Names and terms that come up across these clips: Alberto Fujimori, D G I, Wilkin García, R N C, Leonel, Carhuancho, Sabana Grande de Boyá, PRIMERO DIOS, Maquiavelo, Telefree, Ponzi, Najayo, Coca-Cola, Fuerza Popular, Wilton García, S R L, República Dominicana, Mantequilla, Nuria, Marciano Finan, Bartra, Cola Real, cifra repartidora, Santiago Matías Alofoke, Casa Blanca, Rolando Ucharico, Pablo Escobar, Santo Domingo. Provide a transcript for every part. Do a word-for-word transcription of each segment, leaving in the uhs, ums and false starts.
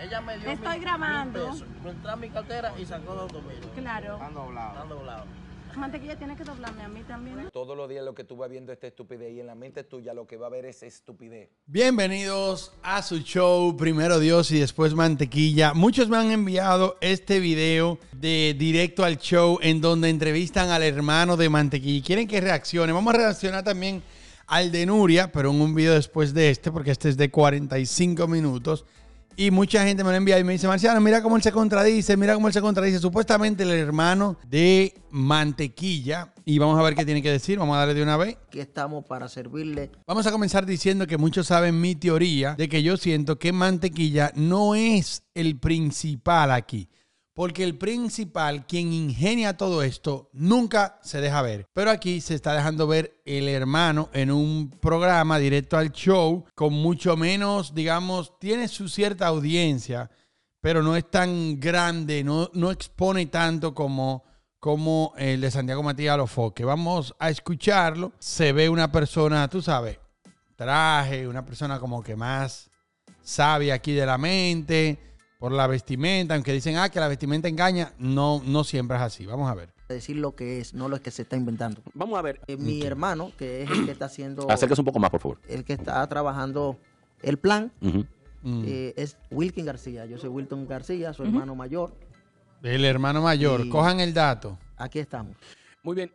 Ella me dio Estoy mil, grabando. Mil pesos. Entré a mi cartera y sacó dos mil. Claro. Están doblados. Están doblados. Mantequilla, tienes que doblarme a mí también. Todos los días lo que tú vas viendo es esta estupidez y en la mente tuya lo que va a ver es estupidez. Bienvenidos a su show, primero Dios y después Mantequilla. Muchos me han enviado este video de Directo al Show en donde entrevistan al hermano de Mantequilla y quieren que reaccione. Vamos a reaccionar también al de Nuria, pero en un video después de este, porque este es de cuarenta y cinco minutos. Y mucha gente me lo envía y me dice, Marciano, mira cómo él se contradice, mira cómo él se contradice. Supuestamente el hermano de Mantequilla. Y vamos a ver qué tiene que decir, vamos a darle de una vez. Aquí estamos para servirle. Vamos a comenzar diciendo que muchos saben mi teoría de que yo siento que Mantequilla no es el principal aquí. Porque el principal, quien ingenia todo esto, nunca se deja ver. Pero aquí se está dejando ver el hermano en un programa Directo al Show, con mucho menos, digamos, tiene su cierta audiencia, pero no es tan grande, no, no expone tanto como, como el de Santiago Matías Alofoke. Vamos a escucharlo. Se ve una persona, tú sabes, traje, una persona como que más sabia aquí de la mente, por la vestimenta, aunque dicen, ah, que la vestimenta engaña, no, no siempre es así. Vamos a ver. Decir lo que es, no lo que se está inventando. Vamos a ver. Eh, mi okay. hermano, que es el que está haciendo... Acérquese un poco más, por favor. El que está trabajando el plan, uh-huh. eh, es Wilkin García. Yo soy Wilton García, su uh-huh. hermano mayor. El hermano mayor. Y cojan el dato. Aquí estamos. Muy bien.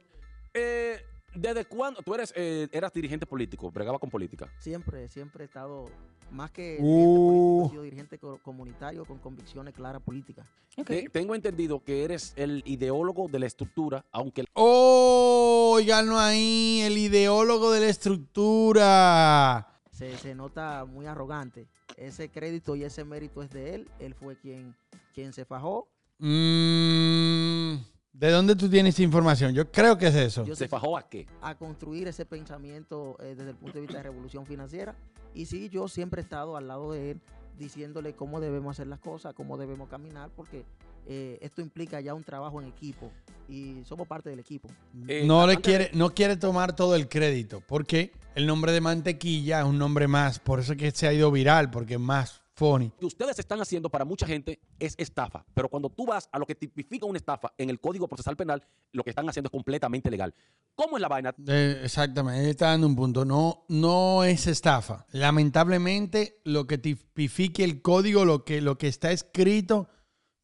Eh, ¿Desde cuándo tú eres, eh, eras dirigente político? ¿Bregaba con política? Siempre, siempre he estado... Más que uh. político, dirigente comunitario con convicciones claras políticas. Okay. Tengo entendido que eres el ideólogo de la estructura, aunque... ¡Oh! Oiganlo ahí, el ideólogo de la estructura. Se, se nota muy arrogante. Ese crédito y ese mérito es de él. Él fue quien, quien se fajó. Mm, ¿de dónde tú tienes información? Yo creo que es eso. Yo ¿Se fajó a qué? A construir ese pensamiento eh, desde el punto de vista de revolución financiera. Y sí, yo siempre he estado al lado de él diciéndole cómo debemos hacer las cosas, cómo debemos caminar, porque eh, esto implica ya un trabajo en equipo y somos parte del equipo. Eh, no, le quiere, no quiere tomar todo el crédito, porque el nombre de Mantequilla es un nombre más, por eso es que se ha ido viral, porque es más funny. Lo que ustedes están haciendo para mucha gente es estafa, pero cuando tú vas a lo que tipifica una estafa en el Código Procesal Penal, lo que están haciendo es completamente legal. ¿Cómo es la vaina? Eh, exactamente, él está dando un punto. No, no es estafa. Lamentablemente, lo que tipifique el código, lo que, lo que está escrito,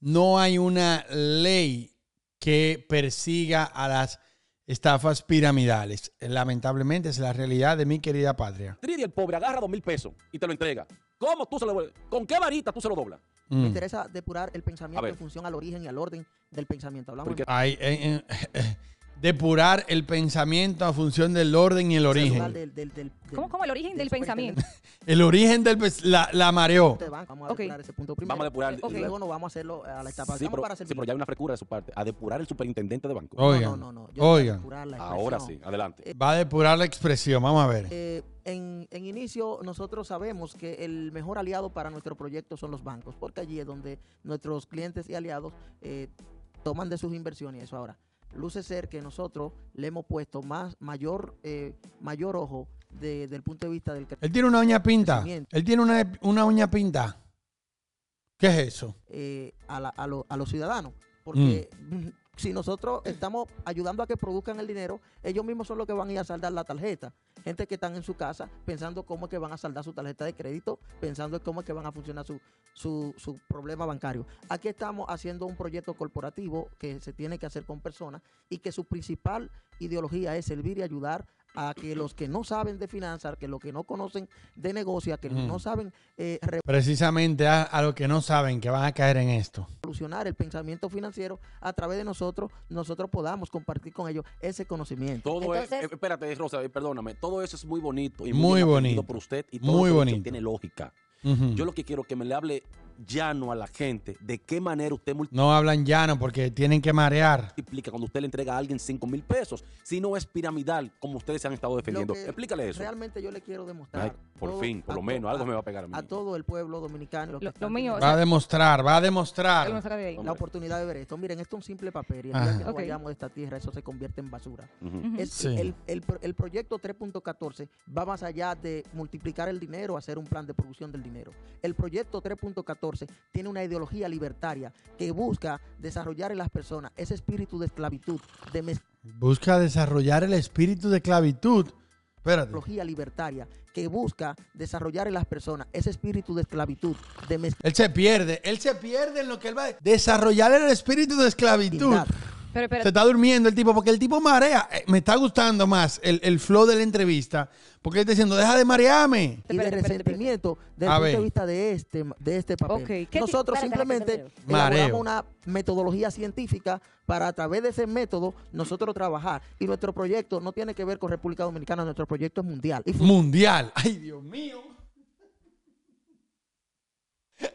no hay una ley que persiga a las estafas piramidales. Lamentablemente, es la realidad de mi querida patria. Tridi, el pobre, agarra dos mil pesos y te lo entrega. ¿Cómo tú se lo doblas? ¿Con qué varita tú se lo doblas? Mm. Me interesa depurar el pensamiento en función al origen y al orden del pensamiento. Hablamos de... Ay, eh, eh, eh. Depurar el pensamiento a función del orden y el origen. Del, del, del, ¿Cómo, ¿Cómo el origen del, del pensamiento? El origen del la, la mareó. Vamos a okay. depurar ese punto primero. Vamos a depurar. Okay. Y luego no vamos a hacerlo a la etapa. Sí, pero, para sí, pero ya hay una frescura de su parte. A depurar el superintendente de banco. Oigan, no, no, no. no. Yo oigan. Voy a depurar la ahora sí, adelante. Eh, Va a depurar la expresión. Vamos a ver. Eh, en, en inicio, nosotros sabemos que el mejor aliado para nuestro proyecto son los bancos, porque allí es donde nuestros clientes y aliados eh, toman de sus inversiones. Eso ahora. Luce ser que nosotros le hemos puesto más mayor, eh, mayor ojo de, desde el punto de vista del crecimiento. Él tiene una uña pinta. Él tiene una, una uña pinta. ¿Qué es eso? Eh, a, la, a, lo, a los ciudadanos. Porque mm. si nosotros estamos ayudando a que produzcan el dinero, ellos mismos son los que van a ir a saldar la tarjeta. Gente que están en su casa pensando cómo es que van a saldar su tarjeta de crédito, pensando cómo es que van a funcionar su, su, su problema bancario. Aquí estamos haciendo un proyecto corporativo que se tiene que hacer con personas y que su principal ideología es servir y ayudar a que los que no saben de finanzas, que los que no conocen de negocio, a que mm. no saben... Eh, Precisamente a, a los que no saben que van a caer en esto. Revolucionar el pensamiento financiero a través de nosotros, nosotros podamos compartir con ellos ese conocimiento. Todo Entonces, es, espérate, Rosa, perdóname, todo eso es muy bonito. Y muy, muy bonito. Por usted y todo muy bonito. Tiene lógica. Uh-huh. Yo lo que quiero es que me le hable llano a la gente. ¿De qué manera usted multiplica? No hablan llano porque tienen que marear. Explica cuando usted le entrega a alguien cinco mil pesos. Si no es piramidal, como ustedes se han estado defendiendo. Explícale eso. Realmente yo le quiero demostrar Ay. Por todo, fin, por lo menos, a, algo me va a pegar a mí. A todo el pueblo dominicano. Lo que lo, lo mío, va o sea, a demostrar, va a demostrar. La oportunidad de ver esto. Miren, esto es un simple papel. Y el día ah. que no okay. vayamos de esta tierra, eso se convierte en basura. Uh -huh. es, sí. el, el, el proyecto tres punto catorce va más allá de multiplicar el dinero, hacer un plan de producción del dinero. El proyecto tres punto catorce tiene una ideología libertaria que busca desarrollar en las personas ese espíritu de esclavitud. De busca desarrollar el espíritu de esclavitud. Ideología libertaria que busca desarrollar en las personas ese espíritu de esclavitud. De él se pierde, él se pierde en lo que él va a desarrollar el espíritu de esclavitud. Pero, pero, se está durmiendo el tipo, porque el tipo marea. Me está gustando más el, el flow de la entrevista, porque él está diciendo, deja de marearme. Y de resentimiento desde el punto de vista de este, de este papel. Okay. Nosotros simplemente elaboramos una metodología científica para, a través de ese método, nosotros trabajar. Y nuestro proyecto no tiene que ver con República Dominicana, nuestro proyecto es mundial. Mundial. Ay, Dios mío.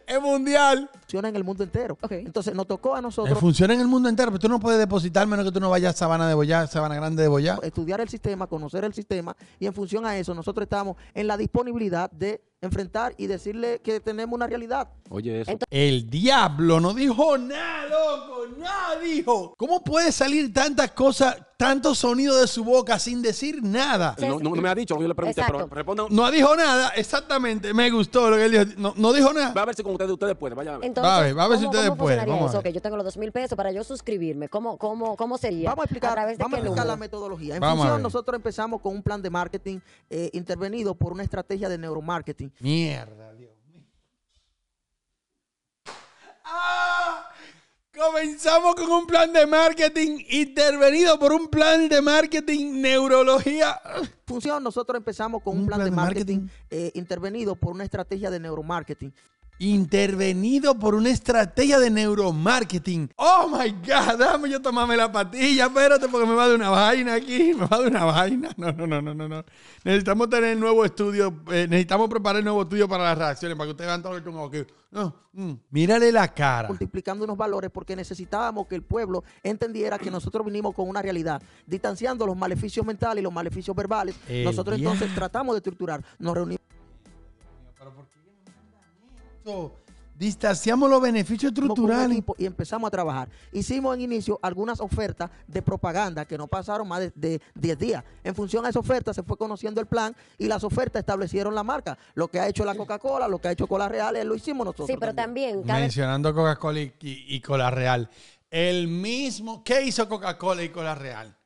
Es mundial. Funciona en el mundo entero. Okay. Entonces nos tocó a nosotros. Funciona en el mundo entero, pero tú no puedes depositar menos que tú no vayas a Sabana de Boyá, Sabana Grande de Boyá. Estudiar el sistema, conocer el sistema, y en función a eso nosotros estamos en la disponibilidad de enfrentar y decirle que tenemos una realidad. Oye, eso. Entonces, el diablo no dijo nada, loco, nada dijo. ¿Cómo puede salir tantas cosas, tanto sonido de su boca sin decir nada? No, no me ha dicho, yo le pregunté, pero responda. No dijo nada, exactamente, me gustó lo que él dijo. No, no dijo nada. Va a ver si con ustedes, ustedes pueden, vaya a ver. Entonces, va a ver, va a ver si ustedes pueden. Eso? Okay, yo tengo los dos mil pesos para yo suscribirme. ¿Cómo, cómo, cómo sería? Vamos a explicar, ¿a vamos a explicar la metodología? En vamos función, nosotros empezamos con un plan de marketing eh, intervenido por una estrategia de neuromarketing. Mierda, Dios mío. ¡Ah! Comenzamos con un plan de marketing intervenido por un plan de marketing neurología. Función, nosotros empezamos con un, un plan, plan de marketing, marketing. Eh, intervenido por una estrategia de neuromarketing. Intervenido por una estrategia de neuromarketing. Oh my God, dame yo tomarme la patilla, espérate, porque me va de una vaina aquí, me va de una vaina. No, no, no, no, no, no. Necesitamos tener el nuevo estudio, eh, necesitamos preparar el nuevo estudio para las reacciones, para que ustedes vean todo el chungo que... No, mm, mírale la cara. Multiplicando unos valores, porque necesitábamos que el pueblo entendiera que nosotros vinimos con una realidad, distanciando los maleficios mentales y los maleficios verbales. El nosotros ya. entonces tratamos de estructurar, nos reunimos. ¿Pero por qué? Distanciamos los beneficios estructurales y empezamos a trabajar. Hicimos en inicio algunas ofertas de propaganda que no pasaron más de diez días. En función a esa oferta se fue conociendo el plan y las ofertas establecieron la marca. Lo que ha hecho la Coca-Cola, lo que ha hecho Cola Real, lo hicimos nosotros. Sí, pero también, también cada... mencionando Coca-Cola y, y, y Cola Real. El mismo, ¿qué hizo Coca-Cola y Cola Real?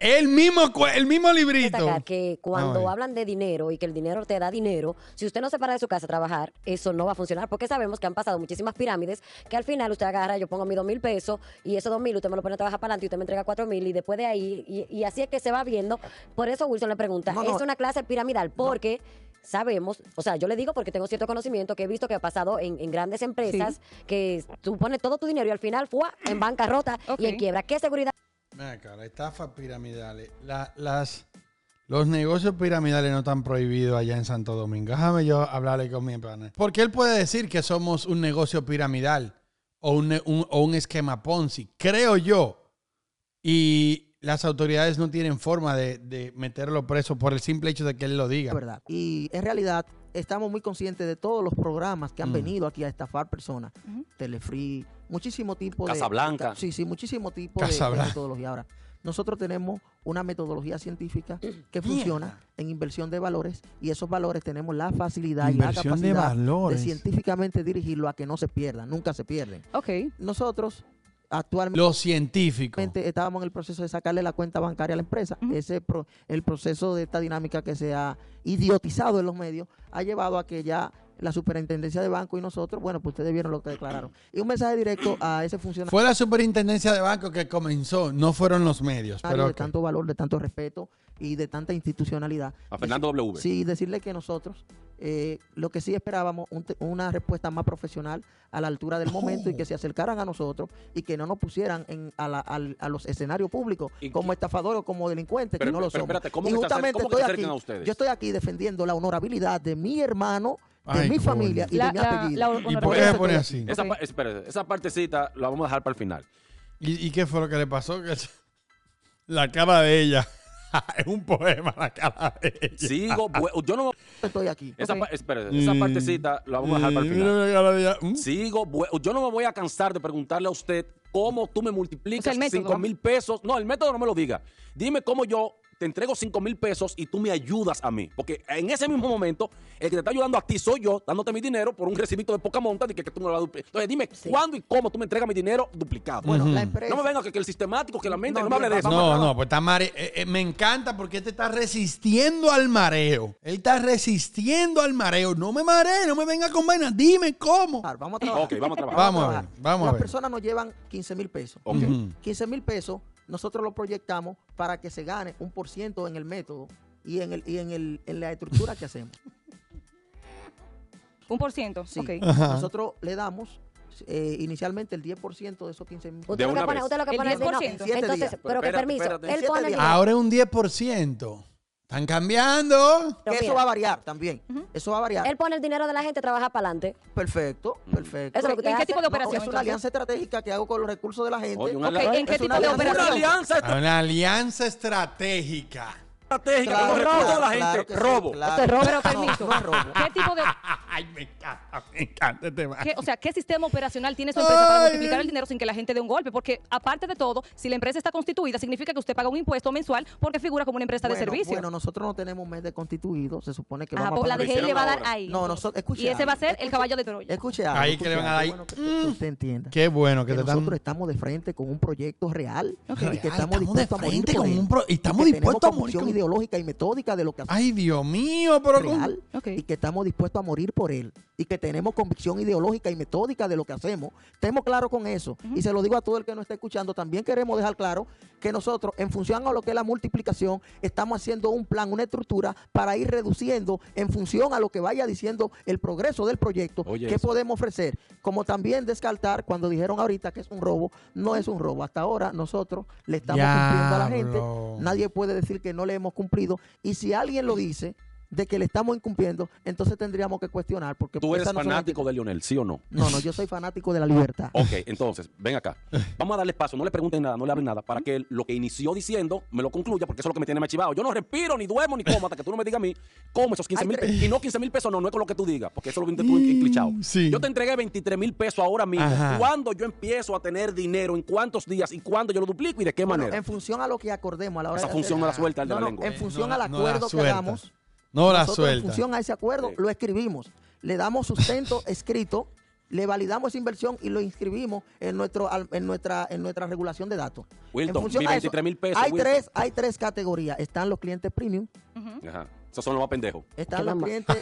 El mismo, el mismo librito. Que cuando Ay. hablan de dinero y que el dinero te da dinero, si usted no se para de su casa a trabajar, eso no va a funcionar, porque sabemos que han pasado muchísimas pirámides que al final usted agarra, yo pongo mis dos mil pesos y esos dos mil usted me lo pone a trabajar para adelante y usted me entrega cuatro mil y después de ahí, y, y así es que se va viendo. Por eso Wilson le pregunta, no, no, ¿es una clase piramidal? Porque... No. Sabemos, o sea, yo le digo porque tengo cierto conocimiento que he visto que ha pasado en, en grandes empresas, sí. que tú pones todo tu dinero y al final fue en bancarrota okay. y en quiebra. ¿Qué seguridad? Mira, cara, estafas piramidales. La, las, los negocios piramidales no están prohibidos allá en Santo Domingo. Déjame yo hablarle con mi pana. Porque él puede decir que somos un negocio piramidal o un, un, o un esquema Ponzi, creo yo. Y... las autoridades no tienen forma de, de meterlo preso por el simple hecho de que él lo diga. Verdad. Y en realidad estamos muy conscientes de todos los programas que han mm. venido aquí a estafar personas. Mm. Telefree, muchísimo tipo Casa de... Casa Blanca. Sí, sí, muchísimo tipo Casa de, de metodología. Ahora, nosotros tenemos una metodología científica que funciona yeah. en inversión de valores, y esos valores tenemos la facilidad inversión y la capacidad de, de científicamente dirigirlo a que no se pierdan, nunca se pierden. Okay. Nosotros... Actualmente, los científicos. Estábamos en el proceso de sacarle la cuenta bancaria a la empresa. Uh-huh. Ese pro, el proceso de esta dinámica que se ha idiotizado en los medios ha llevado a que ya la superintendencia de banco y nosotros, bueno, pues ustedes vieron lo que declararon. Y un mensaje directo a ese funcionario. Fue la superintendencia de banco que comenzó, no fueron los medios. Pero de okay. tanto valor, de tanto respeto y de tanta institucionalidad. A Fernando W. Sí, decirle que nosotros eh, lo que sí esperábamos, un, una respuesta más profesional a la altura del momento oh. y que se acercaran a nosotros y que no nos pusieran en, a, la, a, a los escenarios públicos ¿Y como estafadores o como delincuentes, pero, que no pero, lo somos. Pero, espérate, ¿cómo y justamente ¿cómo estoy aquí, a ustedes? Yo estoy aquí defendiendo la honorabilidad de mi hermano, de Ay, mi familia y la, de mi apellido. La, la, ¿Y por qué se pone así? Esa, okay. espera, esa partecita la vamos a dejar para el final. ¿Y, y qué fue lo que le pasó? La cara de ella. Es un poema la cara de ella. Sigo, yo no estoy aquí. Esa, okay. espera, esa partecita la vamos a dejar para el final. ¿Mm? Sigo, yo no me voy a cansar de preguntarle a usted cómo tú me multiplicas cinco mil pesos. No, el método no me lo diga. Dime cómo yo te entrego cinco mil pesos y tú me ayudas a mí. Porque en ese mismo momento, el que te está ayudando a ti soy yo, dándote mi dinero por un recibito de poca monta y que, que tú me lo vas a duplicar. Entonces, dime sí. cuándo y cómo tú me entregas mi dinero duplicado. Bueno, uh-huh. la empresa. No me venga que, que el sistemático, que la mente, no, no me hable de eso. No, no, pues está mare... eh, eh, me encanta porque este está resistiendo al mareo. Él está resistiendo al mareo. No me marees, no me venga con vainas. Dime cómo. Claro, vamos a trabajar. Ok, vamos a trabajar. Vamos a ver, vamos a ver. Las personas nos llevan quince mil pesos. Ok. Uh-huh. quince mil pesos. Nosotros lo proyectamos para que se gane un por ciento en el método y en, el, y en, el, en la estructura que hacemos. ¿Un por ciento? Sí. Okay. Nosotros le damos eh, inicialmente el diez por ciento de esos quince mil. Usted lo que pone, usted lo que pone es el diez por ciento. Entonces, días. pero que permiso. Espérate. Él pone ahora es un diez por ciento. Están cambiando. Que eso va a variar también. Uh-huh. Eso va a variar. Él pone el dinero de la gente, trabaja para adelante. Perfecto, perfecto. ¿Eso es lo que ¿En qué tipo de operación? No, es una entonces? alianza estratégica que hago con los recursos de la gente. Oye, okay, ¿En qué tipo de operación? Una alianza, estra una alianza estratégica. Estratégica claro, con los recursos de la gente. Claro que robo. Sí, claro. Esto es robo. Pero permiso. No, no robo. ¿Qué tipo de...? Ay, me encanta, me encanta este tema. O sea, ¿qué sistema operacional tiene su empresa Ay. para multiplicar el dinero sin que la gente dé un golpe? Porque, aparte de todo, si la empresa está constituida, significa que usted paga un impuesto mensual porque figura como una empresa bueno, de servicio. Bueno, nosotros no tenemos un mes de constituido. Se supone que Ajá, vamos a pagar. La D G I le va a dar ahí. No, nosotros, escuche Y ese algo, va a ser escuche, el caballo de Troya. Escuche algo, Ahí escuche que le van a dar ahí. Bueno que mm. usted entienda. Qué bueno que, que te Nosotros están... estamos de frente con un proyecto real. Okay. Real y que estamos, estamos dispuestos de frente a morir con un pro... y estamos dispuestos a morir. Con... ideológica y metódica de lo que hacemos. Ay, Dios mío, pero real, con... okay. Y que estamos dispuestos a morir por él y que tenemos convicción ideológica y metódica de lo que hacemos, estemos claros con eso. Uh-huh. Y se lo digo a todo el que nos está escuchando, también queremos dejar claro que nosotros, en función a lo que es la multiplicación, estamos haciendo un plan, una estructura para ir reduciendo en función a lo que vaya diciendo el progreso del proyecto, Oye, que eso. podemos ofrecer, como también descartar, cuando dijeron ahorita que es un robo, no es un robo. Hasta ahora nosotros le estamos ya, cumpliendo a la gente, bro. nadie puede decir que no le hemos cumplido, y si alguien lo dice... de que le estamos incumpliendo, entonces tendríamos que cuestionar. Porque ¿Tú eres fanático no de Leonel, sí o no? No, no, yo soy fanático de la libertad. Ok, entonces, ven acá. Vamos a darle espacio, no le pregunten nada, no le hablen nada, para que lo que inició diciendo me lo concluya, porque eso es lo que me tiene machivado. Yo no respiro, ni duermo, ni como, hasta que tú no me digas a mí cómo esos quince mil pesos. Y no quince mil pesos, no, no es con lo que tú digas, porque eso lo viste tú enclichado. Sí. Yo te entregué veintitrés mil pesos ahora mismo. Ajá. ¿Cuándo yo empiezo a tener dinero? ¿En cuántos días? ¿Y cuándo yo lo duplico? ¿Y de qué bueno, manera? En función a lo que acordemos. A la hora Esa de función hacer... no la suelta el de no, la lengua. No, en función eh, no, al acuerdo no que hagamos. No la Nosotros, suelta. En función a ese acuerdo, sí. lo escribimos. Le damos sustento escrito, le validamos esa inversión y lo inscribimos en, nuestro, en, nuestra, en nuestra regulación de datos. Wilton, mi veintitrés mil pesos. Hay tres, hay tres categorías. Están los clientes premium. Uh-huh. Ajá. Esos son los más pendejos. Están los clientes...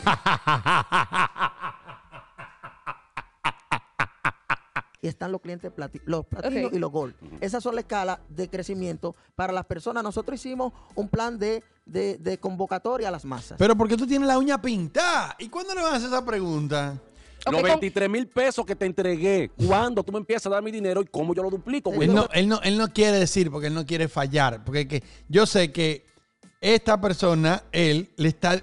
y están los clientes platino, los platinos okay. y los gold. Uh-huh. Esas son la escala de crecimiento para las personas. Nosotros hicimos un plan de, de, de convocatoria a las masas. Pero ¿por qué tú tienes la uña pintada? ¿Y cuándo le vas a hacer esa pregunta? Okay, los veintitrés mil pesos que te entregué, ¿cuándo tú me empiezas a dar mi dinero y cómo yo lo duplico? Güey? Él, no, él, no, él no quiere decir porque él no quiere fallar. Porque que, yo sé que esta persona, él, le está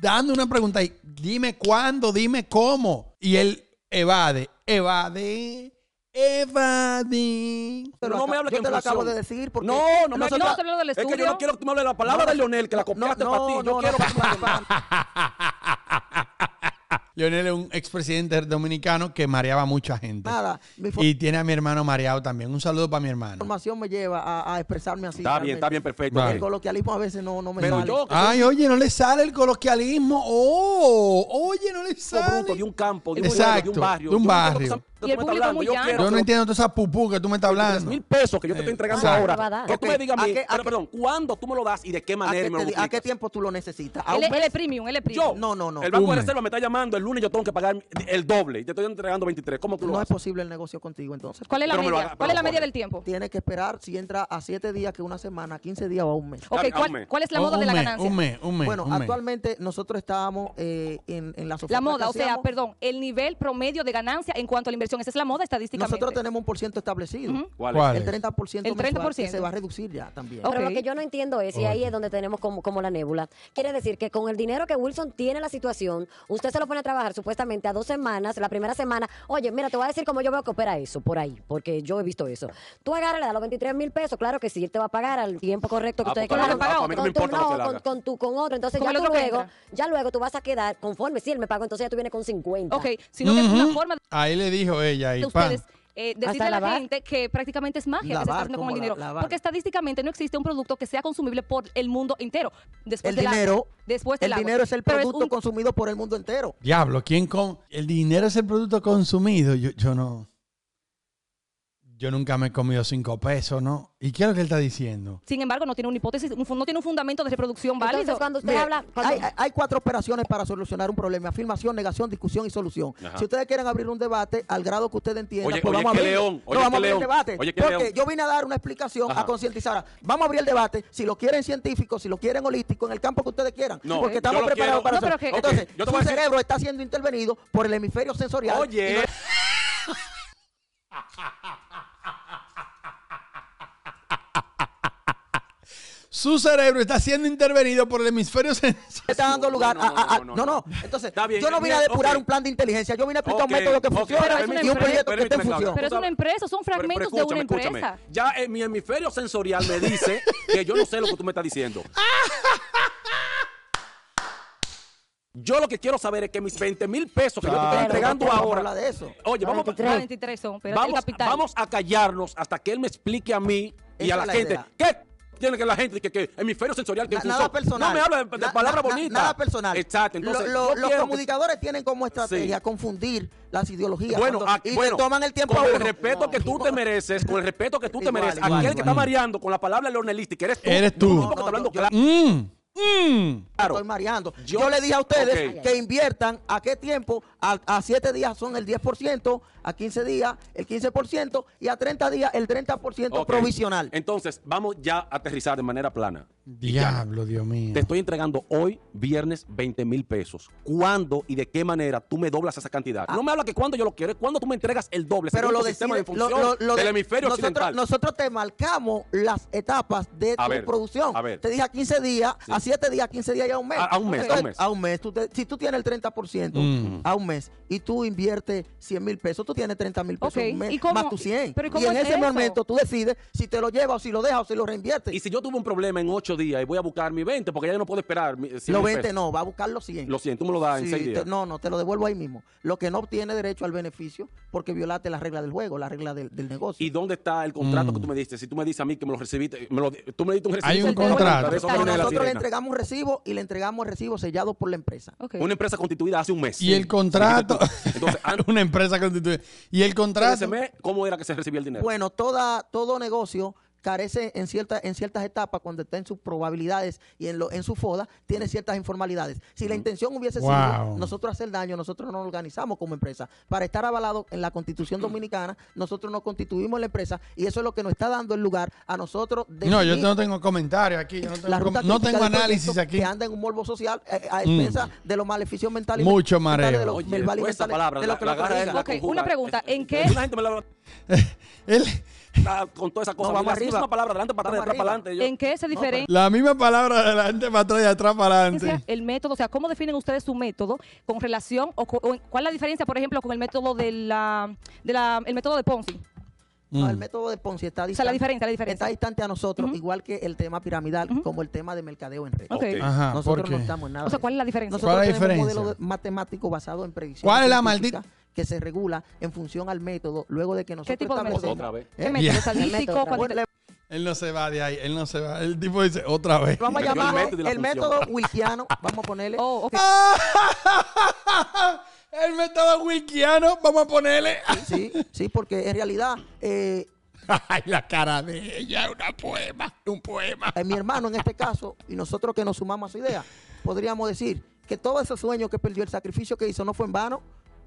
dando una pregunta y dime cuándo, dime cómo. Y él evade. Evade, evade. Pero no me hables que te lo acabo de decir. Porque no, no me hables no, no del estudio. Es que yo no quiero que tú me hables de la palabra no, de Leonel, que la copiaste no, para no, ti. Yo no, quiero no, que tú me Leonel es un expresidente dominicano que mareaba a mucha gente. Nada. Y tiene a mi hermano mareado también. Un saludo para mi hermano. La información me lleva a, a expresarme así. Está realmente. bien, está bien, perfecto. Vale. El coloquialismo a veces no, no me Pero sale. Yo, Ay, soy... oye, no le sale el coloquialismo. Oh, oye, no le sale. Bruto, de un campo, de un, Exacto, lugar, de un barrio. De un barrio. Yo, ¿Y el público muy yo, quiero, yo no entiendo toda esa pupú que tú me estás hablando. tres mil pesos que yo te estoy entregando ah, ahora. Que okay. tú me digas a mí, a que, pero, a perdón, ¿cuándo tú me lo das y de qué manera me lo das? ¿A qué tiempo tú lo necesitas? Él es premium, él es premium. No, no, no. El Banco de Reserva me está llamando el lunes, yo tengo que pagar el doble y te estoy entregando veintitrés. ¿Cómo tú lo No haces? Es posible el negocio contigo, entonces. ¿Cuál es la pero media? Haga, ¿Cuál es la media del tiempo? Tienes que esperar si entra a siete días, que una semana, quince días o a un mes. Okay, ¿cuál, mes. ¿Cuál es la moda oh, de la mes, ganancia? Un mes, un mes. Bueno, un actualmente mes. nosotros estábamos eh, en, en las ofertas. La moda, que o sea, perdón, el nivel promedio de ganancia en cuanto a la inversión reducción. Esa es la moda estadísticamente. Nosotros tenemos un por ciento establecido. Uh-huh. ¿Cuál es? ¿Cuál es? El treinta por ciento, el treinta por ciento. Que se va a reducir ya también. Okay. Pero lo que yo no entiendo es, y ahí es donde tenemos como, como la nébula, quiere decir que con el dinero que Wilson tiene en la situación, usted se lo pone a trabajar supuestamente a dos semanas, la primera semana, oye, mira, te voy a decir cómo yo veo que opera eso, por ahí, porque yo he visto eso. Tú agarras, le das los veintitrés mil pesos, claro que sí, él te va a pagar al tiempo correcto que ah, ustedes quieran. Con, con tu, con otro, entonces ya tú luego, ya luego tú vas a quedar conforme, si él me pagó, entonces ya tú vienes con cincuenta. Ok, sino uh-huh. que es una forma de... Ahí le dijo ella, y ustedes, eh, decirle a la lavar? gente que prácticamente es magia lavar, que se está haciendo con el dinero. La, porque estadísticamente no existe un producto que sea consumible por el mundo entero. Después el del dinero, agua, después del el agua. dinero es el producto es un... consumido por el mundo entero. Diablo, ¿quién con...? El dinero es el producto consumido, yo, yo no... Yo nunca me he comido cinco pesos, ¿no? ¿Y qué es lo que él está diciendo? Sin embargo, no tiene una hipótesis, no tiene un fundamento de reproducción válido. Entonces, cuando usted Mira, habla... Cuando... Hay, hay cuatro operaciones para solucionar un problema. Afirmación, negación, discusión y solución. Ajá. Si ustedes quieren abrir un debate al grado que ustedes entiendan, oye, pues oye, vamos, a abrir, león, oye, no, vamos a abrir el debate. Oye, porque león. yo vine a dar una explicación, Ajá. a concientizar. Vamos a abrir el debate, si lo quieren científicos, si lo quieren holístico, en el campo que ustedes quieran. No, porque estamos preparados quiero. para no, eso. Que... Entonces, okay. su cerebro decir... está siendo intervenido por el hemisferio sensorial. Oye... Su cerebro está siendo intervenido por el hemisferio sensorial. Está dando lugar a... No, no, a, a, no, no, no, no. Entonces, bien, yo no vine bien, a depurar okay. un plan de inteligencia. Yo vine a explicar okay, un método que okay, funciona y empresa, un proyecto que esté en función. Pero es una empresa, son fragmentos pero, pero de una empresa. Ya en mi hemisferio sensorial me dice que yo no sé lo que tú me estás diciendo. Yo lo que quiero saber es que mis veinte mil pesos que claro, yo te estoy entregando pero, ahora... Habla de eso. Oye, vamos, veintitrés son, pero vamos, el vamos a callarnos hasta que él me explique a mí y Esa a la, la gente... Idea. ¿Qué? Tiene que la gente que, que hemisferio sensorial que nada personal. No me habla de, de na, palabras na, bonitas. Nada personal. Exacto. Entonces, lo, lo, los comunicadores que... tienen como estrategia sí. confundir las ideologías. Bueno, cuando, aquí, y bueno, se toman el tiempo con el respeto no, que tú no. te mereces, con el respeto que tú igual, te mereces, igual, aquel igual, que igual. está mareando con la palabra leonelista, que eres tú. Eres tú. No, no, no, no, claro. mm. Mm. Claro. Estoy mareando. Yo, Yo le dije a ustedes okay. que inviertan a qué tiempo, a, a siete días son el diez por ciento, a quince días el quince por ciento y a treinta días el treinta por ciento okay. provisional. Entonces, vamos ya a aterrizar de manera plana. Diablo, Dios mío. Te estoy entregando hoy, viernes, veinte mil pesos. ¿Cuándo y de qué manera tú me doblas esa cantidad? Ah. No me habla que cuando yo lo quiero, es cuando tú me entregas el doble. Pero lo decide, sistema de función lo, lo, lo del de, hemisferio nosotros, occidental. Nosotros te marcamos las etapas de a tu ver, producción. A ver. Te dije a quince días, sí. a siete días, quince días y a un mes. A, a un mes, Entonces, a un mes. A un mes. Tú te, si tú tienes el treinta por ciento mm. a un mes y tú inviertes cien mil pesos, tú tienes treinta mil pesos okay. un mes, ¿Y cómo, más tu cien. ¿Pero y, cómo y en es ese eso? momento tú decides si te lo llevas o si lo dejas o si lo reinviertes. Y si yo tuve un problema en ocho días y voy a buscar mi veinte, porque ya no puedo esperar los veinte, no, va a buscar los cien. Los cien, tú me lo das sí, en seis días. Te, no, no, te lo devuelvo ahí mismo. Lo que no tiene derecho al beneficio porque violaste la regla del juego, la regla del, del negocio. ¿Y dónde está el contrato mm. que tú me diste? Si tú me dices a mí que me lo recibiste, me lo, tú me diste un recibo. Hay un contrato. Bueno, claro, nosotros le entregamos un recibo y le entregamos el recibo sellado por la empresa. Okay. Una empresa constituida hace un mes. Y sí. el contrato. Entonces, una empresa constituida. Y el contrato. Ese mes, ¿cómo era que se recibía el dinero? Bueno, toda, todo negocio carece en, cierta, en ciertas etapas, cuando está en sus probabilidades y en, lo, en su foda, tiene ciertas informalidades. Si la intención hubiese wow. sido nosotros hacer daño, nosotros nos organizamos como empresa. Para estar avalados en la Constitución Dominicana, nosotros nos constituimos la empresa y eso es lo que nos está dando el lugar a nosotros. No, yo no tengo comentarios aquí. Yo no tengo, la ruta no tengo análisis aquí. Que anda en un morbo social eh, a expensas mm. de los maleficios mentales. Mucho mareo. De los, Oye, mentales, esa palabra, de lo que la, la la okay, una pregunta. ¿En qué? Él... Con toda esa cosa, no, vamos la misma palabra delante para atrás, de atrás para adelante. Yo. ¿En qué se diferencia? La misma palabra delante para atrás, de atrás para adelante. El método, o sea, ¿cómo definen ustedes su método con relación o, con, o cuál es la diferencia, por ejemplo, con el método de la, de la el método de Ponzi? No, el método de Ponzi está distante, o sea, la diferencia, la diferencia. está distante a nosotros, uh-huh. igual que el tema piramidal, uh-huh. como el tema de mercadeo en red. Okay. Ajá, nosotros no estamos en nada. O sea, ¿cuál es la diferencia? Nosotros ¿Cuál es la diferencia? tenemos un modelo matemático basado en predicción. ¿Cuál es la maldita? Que se regula en función al método, luego de que nosotros... ¿Qué tipo de método? Otra vez. ¿Eh? ¿Qué método? Estadístico. Él no se va de ahí, él no se va. El tipo dice, otra vez. Vamos a llamarlo el método, el método wilkiano. Vamos a ponerle... Oh, okay. El método wilkiano, vamos a ponerle... Sí, sí, sí, porque en realidad... Eh, Ay, la cara de ella, una poema, un poema. Eh, mi hermano en este caso, y nosotros que nos sumamos a su idea, podríamos decir que todo ese sueño que perdió, el sacrificio que hizo, no fue en vano.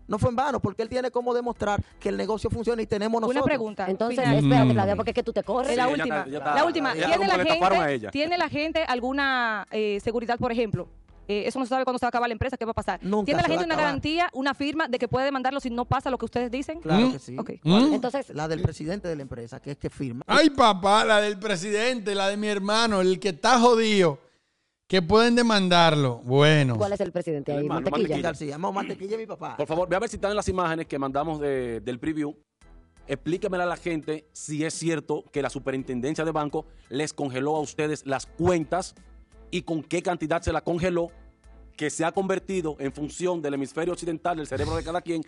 No fue en vano, porque él tiene cómo demostrar que el negocio funciona y tenemos nosotros. Una pregunta. Entonces, final. espérate, Claudia, porque es que tú te corres. Sí, la última. Ya está, ya está, la última. Ya ¿Tiene, la gente, ¿Tiene la gente alguna eh, seguridad, por ejemplo? eh, eso no se sabe cuándo se va a acabar la empresa, qué va a pasar. Nunca ¿Tiene la gente una acabar. garantía, una firma de que puede demandarlo si no pasa lo que ustedes dicen? Claro ¿Mm? que sí. Okay. ¿Mm? Entonces, la del presidente de la empresa, que es que firma. Ay, papá, la del presidente, la de mi hermano, el que está jodido. Que pueden demandarlo. Bueno. ¿Cuál es el presidente ahí? Hermano, Mantequilla. Mantequilla García. No, Mantequilla, mi papá. Por favor, ve a ver si están en las imágenes que mandamos de, del preview. Explíquemela a la gente si es cierto que la superintendencia de banco les congeló a ustedes las cuentas y con qué cantidad se la congeló, que se ha convertido en función del hemisferio occidental, del cerebro de cada quien.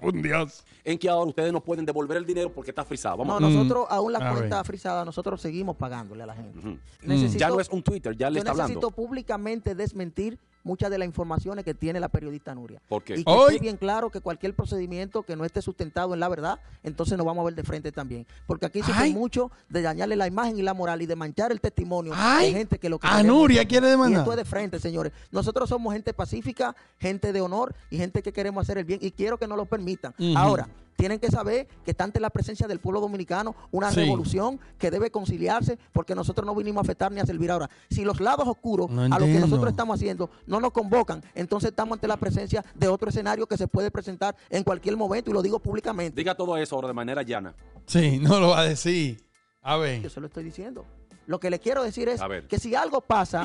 ¡Un dios! En que ahora ustedes no pueden devolver el dinero porque está frisado. Vamos. No, nosotros, mm. aún la a cuenta ver. frisada, nosotros seguimos pagándole a la gente. Uh-huh. necesito, ya no es un Twitter, ya le está hablando. Yo necesito públicamente desmentir muchas de las informaciones que tiene la periodista Nuria. ¿Por qué? Y que esté bien claro que cualquier procedimiento que no esté sustentado en la verdad, entonces nos vamos a ver de frente también. Porque aquí se hay mucho de dañarle la imagen y la moral y de manchar el testimonio de gente que lo que... A Nuria quiere demandar. Y esto es de frente, señores. Nosotros somos gente pacífica, gente de honor y gente que queremos hacer el bien y quiero que nos lo permitan. Uh-huh. Ahora, tienen que saber que está ante la presencia del pueblo dominicano una sí. revolución que debe conciliarse porque nosotros no vinimos a afectar ni a servir ahora. Si los lados oscuros no a entiendo. lo que nosotros estamos haciendo no nos convocan, entonces estamos ante la presencia de otro escenario que se puede presentar en cualquier momento y lo digo públicamente. Diga todo eso ahora de manera llana. Sí, no lo va a decir. A ver. Yo se lo estoy diciendo. Lo que le quiero decir es que si algo pasa...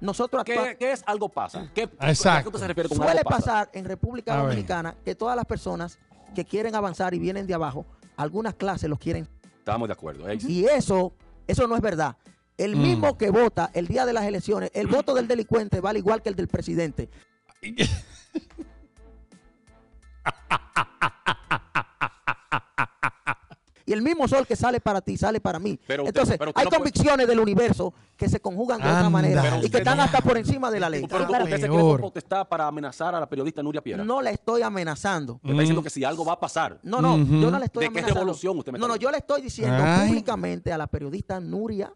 Nosotros ¿Qué, ¿Qué es algo pasa? ¿Qué, Exacto. ¿qué se refiere con Suele algo pasa? pasar en República Dominicana que todas las personas que quieren avanzar y vienen de abajo, algunas clases los quieren. Estamos de acuerdo. ¿eh? Y eso, eso no es verdad. El mm. mismo que vota el día de las elecciones, el voto del delincuente vale igual que el del presidente. Y el mismo sol que sale para ti, sale para mí. Pero usted, Entonces, pero hay no convicciones puede... del universo que se conjugan de Anda, una manera y que están no... hasta por encima de la ley. Pero, pero usted se cree con potestad para amenazar a la periodista Nuria Piera. No la estoy amenazando. Me mm. está diciendo que si algo va a pasar. No, no, mm-hmm. yo no la estoy ¿De amenazando. ¿De qué revolución usted me está No, no, yo le estoy diciendo Ay. públicamente a la periodista Nuria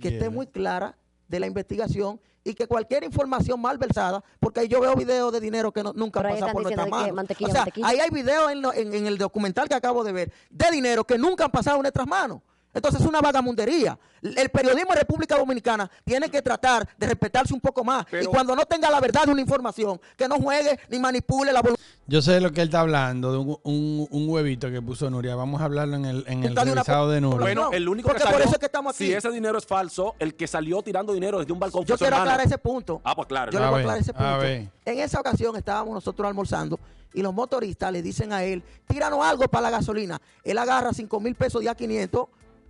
que yeah. esté muy clara de la investigación y que cualquier información malversada, porque yo veo videos de dinero que no, nunca pasa por nuestra mano. O sea, ahí hay videos en, en, en el documental que acabo de ver de dinero que nunca han pasado en nuestras manos. Entonces es una vagamundería. El periodismo de República Dominicana tiene que tratar de respetarse un poco más. Pero, y cuando no tenga la verdad de una información, que no juegue ni manipule la voluntad. Yo sé lo que él está hablando, de un, un, un huevito que puso Nuria. Vamos a hablarlo en el, en el revisado una... de Nuria. Bueno, el único Porque que salió, por eso es que estamos aquí. Si ese dinero es falso, el que salió tirando dinero desde un balcón... Yo quiero aclarar ese punto. Ah, pues claro. Yo le voy a aclarar ese punto. En esa ocasión estábamos nosotros almorzando y los motoristas le dicen a él, tíranos algo para la gasolina. Él agarra cinco mil pesos de a quinientos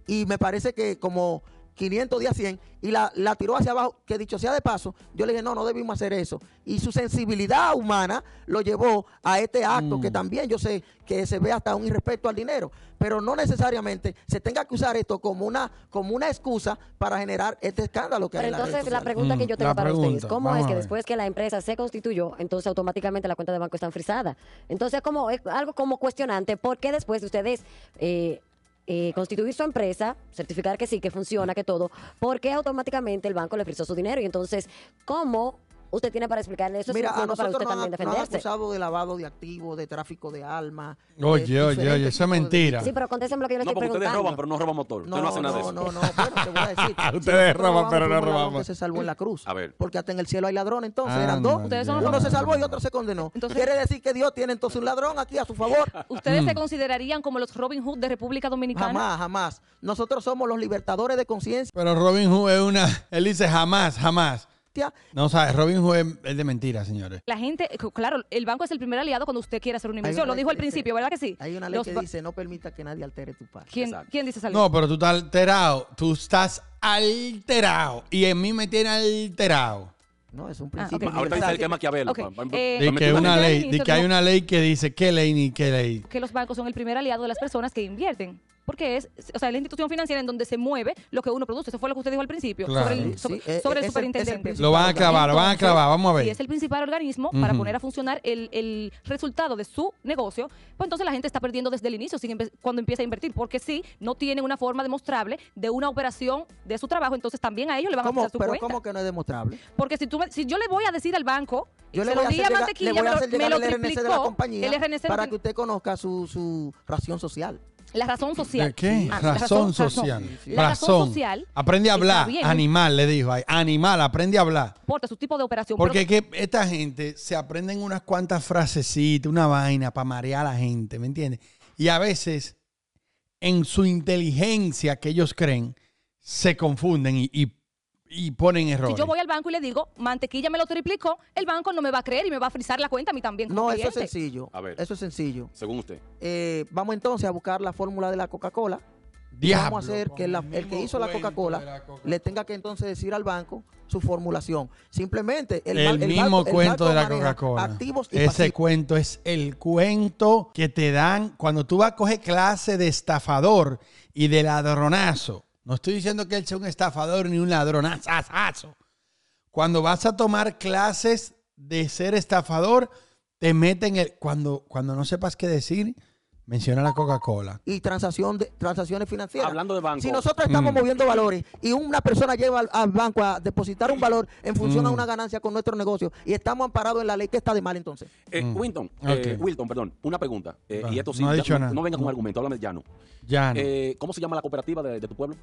y me parece que como quinientos de a cien, y la, la tiró hacia abajo, que dicho sea de paso, yo le dije, no, no debimos hacer eso. Y su sensibilidad humana lo llevó a este acto, mm. que también yo sé que se ve hasta un irrespeto al dinero, pero no necesariamente se tenga que usar esto como una, como una excusa para generar este escándalo que pero hay. Pero entonces en la, la pregunta mm. que yo tengo la para pregunta. ustedes, ¿cómo Vamos es que después que la empresa se constituyó, entonces automáticamente la cuenta de banco está frisada? Entonces como es algo como cuestionante, ¿por qué después de ustedes... Eh, Eh, constituir su empresa, certificar que sí, que funciona, que todo, porque automáticamente el banco le frizó su dinero? Y entonces, ¿cómo usted tiene para explicarle eso? Mira, es un punto para usted no también ha, defenderse. Mira, acusado de lavado de activos, de tráfico de alma. Oye, oye, oye, eso es mentira. De... Sí, pero contéstame lo que yo le no, estoy preguntando. No, porque ustedes roban, pero no roban motor. No, usted no hace nada no, de eso. No, no, no, bueno, te voy a decir. ustedes si roban, pero no robamos. Que se salvó en la cruz. A ver. Porque hasta en el cielo hay ladrones, entonces ah, eran dos. Ustedes son uno robados. Se salvó y otro se condenó. Entonces, quiere decir que Dios tiene entonces un ladrón aquí a su favor. ¿Ustedes se considerarían como los Robin Hood de República Dominicana? Jamás, jamás. Nosotros somos los libertadores de conciencia. Pero Robin Hood es una... Él dice jamás, jamás. No, o sea, Robin Hood es de mentira, señores. La gente, claro, el banco es el primer aliado cuando usted quiere hacer una inversión. Lo dijo al principio, ¿verdad que sí? Hay una ley Los... que dice, no permita que nadie altere tu paz. ¿Quién, ¿Quién dice eso? No, pero tú estás alterado. Tú estás alterado. Y en mí me tiene alterado. No, es un principio. Ah, okay. Ahorita dice el que es Maquiavelo. Okay. Eh, de que, una ley, de que hay una ley que dice, ¿qué ley ni qué ley? Que los bancos son el primer aliado de las personas que invierten. Porque es, o sea, es la institución financiera en donde se mueve lo que uno produce. Eso fue lo que usted dijo al principio, claro. sobre el, sobre, sí, eh, sobre el superintendente. El lo van a clavar, lo van a clavar, vamos a ver. Y es el principal organismo uh-huh. para poner a funcionar el, el resultado de su negocio. Pues entonces la gente está perdiendo desde el inicio, sin empe- cuando empieza a invertir, porque sí, no tienen una forma demostrable de una operación de su trabajo, entonces también a ellos le van a pasar su ¿Pero cuenta. ¿Cómo que no es demostrable? Porque si, tú, si yo le voy a decir al banco, yo le voy a hacer Mantequilla, llegar, le voy a hacer me lo, llegar me lo el R N C de la compañía, el R N C para que usted conozca su, su ración social. La razón social. ¿De qué? Ah, razón, razón social. Razón. Sí, sí. La razón, razón social. Aprende a hablar. Animal, le dijo ahí. Animal, aprende a hablar. Porta su tipo de operación. Porque pero... que esta gente se aprenden unas cuantas frasecitas, una vaina para marear a la gente, ¿me entiendes? Y a veces, en su inteligencia que ellos creen, se confunden y, y, y ponen errores. Si yo voy al banco y le digo, mantequilla me lo triplicó, el banco no me va a creer y me va a frizar la cuenta a mí también. No, cliente. Eso es sencillo. A ver. Eso es sencillo. Según usted. Eh, vamos entonces a buscar la fórmula de la Coca-Cola. Diablo, vamos a hacer que la, el que hizo la Coca-Cola Coca le tenga que entonces decir al banco su formulación. Simplemente el, el, el mismo barco, cuento el de la Coca-Cola. Activos y ese pasivos. Cuento es el cuento que te dan cuando tú vas a coger clase de estafador y de ladronazo. No estoy diciendo que él sea un estafador ni un ladronazo. Cuando vas a tomar clases de ser estafador, te meten el... Cuando, cuando no sepas qué decir... Menciona la Coca-Cola. Y transacción de, transacciones financieras. Hablando de bancos. Si nosotros estamos mm. moviendo valores y una persona lleva al, al banco a depositar un valor en función mm. a una ganancia con nuestro negocio y estamos amparados en la ley, ¿qué está de mal entonces? Eh, mm. Wilton, okay. eh, Wilton, perdón, una pregunta. Eh, vale. Y esto sí, no, ya, no, no venga con no. argumento, háblame llano. llano. Eh, ¿Cómo se llama la cooperativa de, de tu pueblo?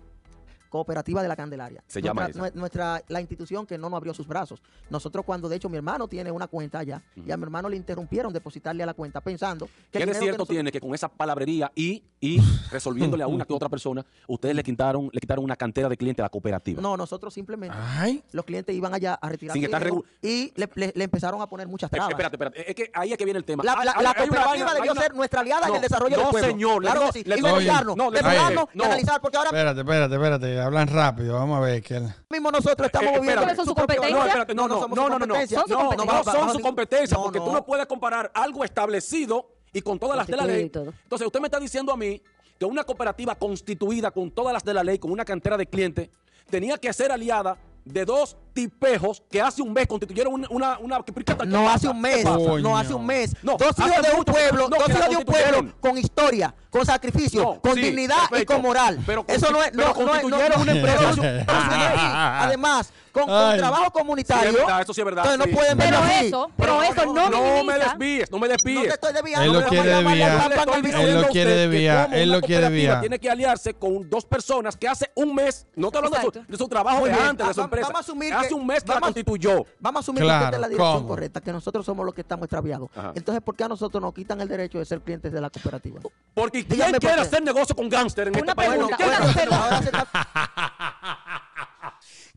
Cooperativa de la Candelaria. Se nuestra, llama esa. Nuestra, la institución que no nos abrió sus brazos. Nosotros cuando, de hecho, mi hermano tiene una cuenta allá uh-huh. y a mi hermano le interrumpieron depositarle a la cuenta pensando... que ¿Qué de cierto que nosotros... tiene que con esa palabrería y, y resolviéndole a una que otra persona, ustedes le quitaron le quitaron una cantera de clientes a la cooperativa? No, nosotros simplemente... Ay. Los clientes iban allá a retirar Sin estar regu... y le, le, le empezaron a poner muchas trabas. Eh, espérate, espérate. Es que ahí es que viene el tema. La, la, la, la cooperativa debió una... ser nuestra aliada no, en el desarrollo no, del pueblo. Señor, claro no, sí. le... no, señor. No, no, no. analizar porque ahora... Espérate, espérate, espérate. Hablan rápido, vamos a ver. Que el... mismo nosotros estamos eh, viviendo. ¿Son su competencia? No, espérate, no, no, no, no, no, no, no, no, son no, no, no son su competencia, no, porque no. tú no puedes comparar algo establecido y con todas las de la ley. Entonces, usted me está diciendo a mí que una cooperativa constituida con todas las de la ley, con una cantera de clientes, tenía que ser aliada de dos tipejos que hace un mes constituyeron una... una, una no hace un mes, no hace un mes. No, dos hijos de un pueblo, no, dos hijos de un pueblo con historia, con sacrificio, no, con sí, dignidad perfecto. Y con moral. Pero, Eso no es... Pero no, constituyeron no, una empresa. No, no, además, con, con trabajo comunitario... Sí, es verdad, eso sí es verdad. Entonces sí. no pueden pero eso, pero eso no, no, no me desvíes, no me desvíes. No te estoy desviando. Él lo no quiere desviar. Él lo quiere desviar. Él lo quiere desviar. Tiene que aliarse con dos personas que hace un mes... No te hablando de su trabajo de antes, de su empresa. Vamos a asumir que... un mes que vamos, la constituyó. Vamos a asumir claro, que está en la dirección ¿cómo? correcta, que nosotros somos los que estamos extraviados. Ajá. Entonces, ¿por qué a nosotros nos quitan el derecho de ser clientes de la cooperativa? Porque ¿quién Dígame quiere por hacer negocio con gángster en Una este pregunta, país? Bueno, ¿Quién, bueno, está...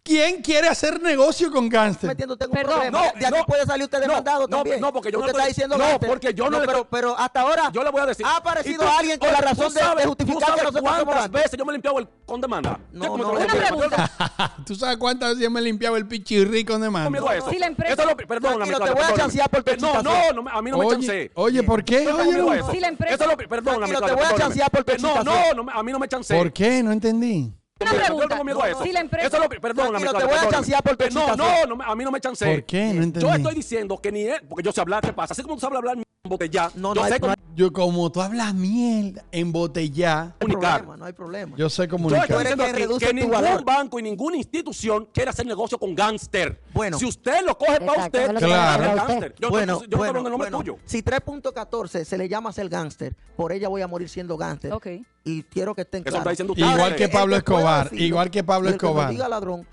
¿Quién quiere hacer negocio con gángster? Metiéndote en un Perdón, problema. No, de aquí no, puede salir usted demandado no, también. No, no, porque yo usted no estoy, está diciendo No, gángster. porque yo no, no le pero, pero hasta ahora yo le voy a decir. Ha aparecido alguien con la razón de justificar que nosotros ¿Cuántas veces yo me he limpiado el con demanda? No, no, una pregunta. ¿Tú sabes cuántas veces me he limpiado el pichirri con demanda? No, no, no. Si la empresa... Eso lo, perdóname, Tranquilo, te voy a chancear por pechitazo. No, no, no, a mí no me chanceé. Oye, ¿por qué? Oye, si la empresa... Perdóname, te voy a chancear por pechitazo. No, no, a mí no me chanceé. ¿Por qué? No entendí. Una pregunta. Yo tengo miedo a eso. Si la empresa... Eso lo, perdóname, claro, te voy perdóname. a chancear por pechitazo. No, no, no, a mí no me chanceé. ¿Por qué? No entendí. Yo estoy diciendo que ni él... Porque yo sé hablar, ¿qué pasa? Así como tú sabes hablar... Embotellá. No, no, yo sé no, cómo... yo como tú hablas mierda, embotellá. No hay problema, no hay problema. Yo sé comunicar. Yo estoy diciendo que, que ningún valor. banco y ninguna institución quiere hacer negocio con gángster. Bueno. Si usted lo coge para usted, claro. es gángster. Yo, bueno, yo, yo bueno, no el nombre bueno. tuyo. Si tres punto catorce se le llama ser gángster, por ella voy a morir siendo gángster. Ok. Y quiero que estén claros. Igual que Pablo Escobar, decirlo, igual que Pablo Escobar. Que diga ladrón,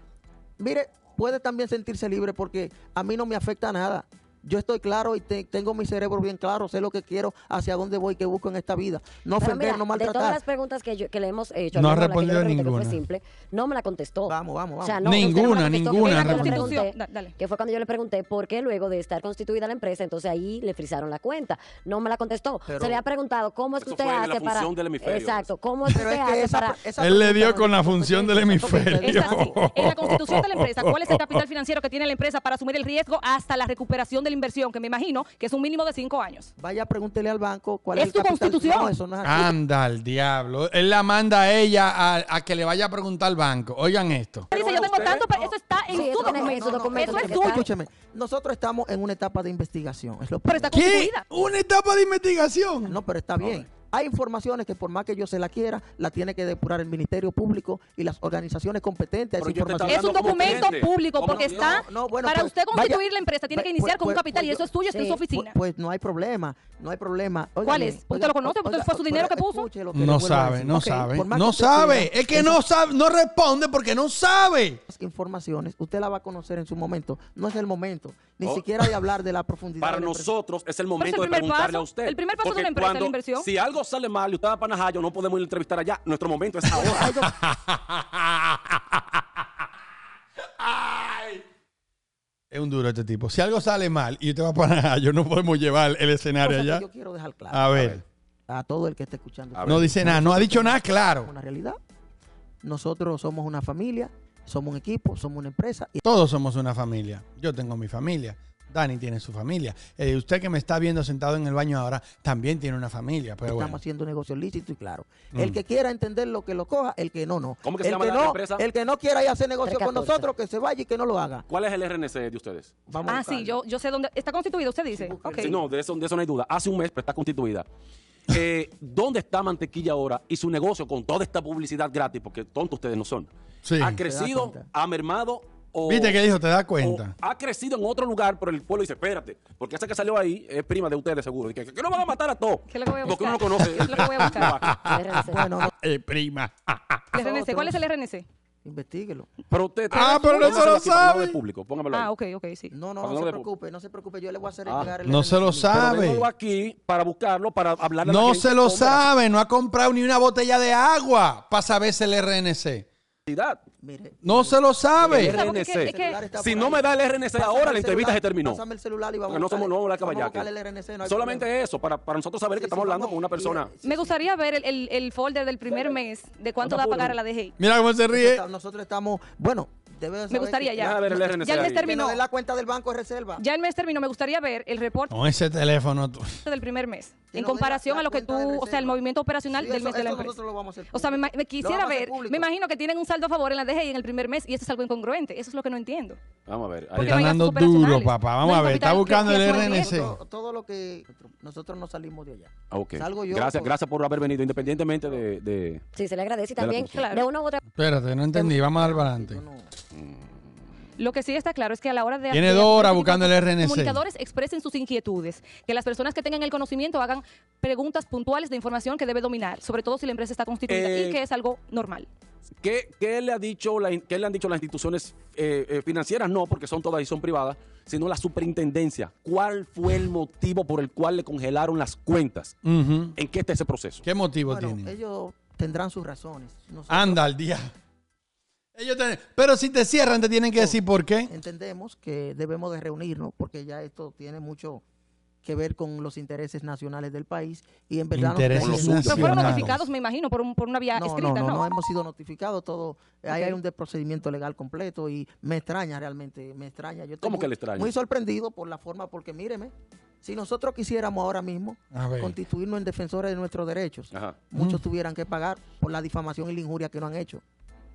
mire, puede también sentirse libre porque a mí no me afecta nada. Yo estoy claro y te, tengo mi cerebro bien claro, sé lo que quiero, hacia dónde voy, qué busco en esta vida. No Pero ofender, mira, no maltratar. De todas las preguntas que, yo, que le hemos hecho, no ha respondido ninguna. Fue simple, no me la contestó. Vamos, vamos, vamos. O sea, no, ninguna, ninguna. Que, pregunté, Dale. que fue cuando yo le pregunté por qué luego de estar constituida la empresa, entonces ahí le frizaron la cuenta. No me la contestó. Pero se le ha preguntado cómo es que usted hace la para... del Exacto, cómo es que usted hace esa, para... Esa Él le dio con la función del hemisferio. Exacto. En la constitución de la empresa, ¿cuál es el capital financiero que tiene la empresa para asumir el riesgo hasta la recuperación del inversión, que me imagino que es un mínimo de cinco años? Vaya, pregúntele al banco cuál es el capital. ¿Es tu constitución? No, eso no es así. Anda al diablo. Él la manda a ella a, a que le vaya a preguntar al banco. Oigan esto. Dice, yo tengo tanto, pero eso está en su documento. Eso es tuyo. Escúcheme, nosotros estamos en una etapa de investigación. Es lo pero está constituida. ¿Qué? ¿Una etapa de investigación? No, pero está bien. No. Hay informaciones que por más que yo se la quiera, la tiene que depurar el Ministerio Público y las organizaciones competentes. Esa información. Es un documento público porque está, no, no, bueno, para pues, usted constituir vaya, la empresa tiene que iniciar pues, con un capital pues, y eso es tuyo, sí, está en su oficina. Pues, pues no hay problema, no hay problema. Óigame, ¿cuál es? ¿Usted oiga, lo conoce? Oiga, ¿fue su dinero que puso? Que no sabe, no okay. sabe, no sabe. Es que eso. no sabe, no responde porque no sabe. Las informaciones, usted la va a conocer en su momento. No es el momento, ni oh. siquiera de hablar de la profundidad. Para de la nosotros es el momento de preguntarle a usted. El primer paso de la empresa es la inversión. Si algo sale mal y usted va para Najayo, no podemos ir a entrevistar allá. Nuestro momento es ahora. Ay. Es un duro este tipo. Si algo sale mal y usted va para Najayo, no podemos llevar el escenario allá. Yo quiero dejar claro. A ver. A todo el que esté escuchando. No dice nada, no ha dicho nada claro. Una realidad. Nosotros somos una familia, somos un equipo, somos una empresa. Y todos somos una familia. Yo tengo mi familia. Dani tiene su familia. Eh, usted que me está viendo sentado en el baño ahora también tiene una familia. Pero Estamos bueno. haciendo negocios lícitos y claro. Mm. El que quiera entender lo que lo coja, el que no, no. ¿Cómo que se el llama que la no, empresa? El que no quiera ir a hacer negocio con nosotros, que se vaya y que no lo haga. ¿Cuál es el R N C de ustedes? Vamos ah, a sí, yo, yo sé dónde. ¿Está constituida? Usted dice. Sí, okay. sí, no, de eso, de eso no hay duda. Hace un mes, pero está constituida. Eh, ¿Dónde está Mantequilla ahora y su negocio con toda esta publicidad gratis? Porque tontos ustedes no son. Sí, ha crecido, ha mermado. O, ¿viste qué dijo? ¿Te das cuenta? Ha crecido en otro lugar, pero el pueblo dice, espérate, porque esa que salió ahí es prima de ustedes, seguro. Que, que no van a matar a todos. ¿Qué es lo que voy a buscar? Porque uno no conoce. ¿Qué es lo que voy a buscar? Bueno, eh, prima. El R N C. ¿Cuál es el R N C? Investíguelo. Pero usted... Ah, pero no se lo sabe. Ah, ok, ok, sí. No, no, no se preocupe, no se preocupe. Yo le voy a hacer entregar el... No se lo sabe. Pero vengo aquí para buscarlo, para hablarle... No se lo sabe. No ha comprado ni una botella de agua para saberse el R N C. Mire, no se lo sabe. R N C. Es que, es que, si no me da el R N C ahora, la entrevista se terminó. Pásame el celular y vamos a no somos no, la caballaca. No Solamente problema. Eso, para, para nosotros saber sí, que sí, estamos sí, hablando vamos, con una persona. Sí, sí. Me gustaría ver el, el, el folder del primer sí, mes de cuánto va a pagar a la D G I. Mira cómo se ríe. Nosotros estamos, bueno, debe saber me gustaría que, ya. Ver el R N C ya el mes terminó. La cuenta del banco de reserva. Ya el mes terminó. Me gustaría ver el reporte. Con ese teléfono tú. Del primer mes. En comparación a lo que tú, o sea, el movimiento operacional del mes de la empresa. O sea, me quisiera ver. Me imagino que tienen un saldo a favor en la D G I en el primer mes y eso es algo incongruente. Eso es lo que no entiendo. Vamos a ver. Ahí están dando duro, papá. Vamos no a ver. Está buscando el R N C. Todo, todo lo que nosotros no salimos de allá. Okay. Salgo yo. Gracias, por... gracias por haber venido, independientemente de... de sí, se le agradece y también de, claro. de una u otra... Espérate, no entendí. Vamos a dar para adelante. Lo que sí está claro es que a la hora de... Tiene dos horas buscando el R N C. Los comunicadores expresen sus inquietudes. Que las personas que tengan el conocimiento hagan preguntas puntuales de información que debe dominar, sobre todo si la empresa está constituida eh, y que es algo normal. ¿Qué, qué, le, ha dicho la, ¿qué le han dicho las instituciones eh, eh, financieras? No, porque son todas y son privadas, sino la superintendencia. ¿Cuál fue el motivo por el cual le congelaron las cuentas? Uh-huh. ¿En qué está ese proceso? ¿Qué motivo bueno, tiene? Ellos tendrán sus razones. Nosotros... Anda, al día. Ellos ten... Pero si te cierran, te tienen que decir por qué. Entendemos que debemos de reunirnos porque ya esto tiene mucho que ver con los intereses nacionales del país y en verdad intereses no, pero fueron notificados, me imagino, por, un, por una vía no, escrita. No, no, no, no hemos sido notificados. Todo okay. Ahí hay un procedimiento legal completo y me extraña realmente, me extraña. Yo ¿Cómo muy, que le extraña? Muy sorprendido por la forma, porque míreme, si nosotros quisiéramos ahora mismo constituirnos en defensores de nuestros derechos, ajá, muchos mm. tuvieran que pagar por la difamación y la injuria que no han hecho.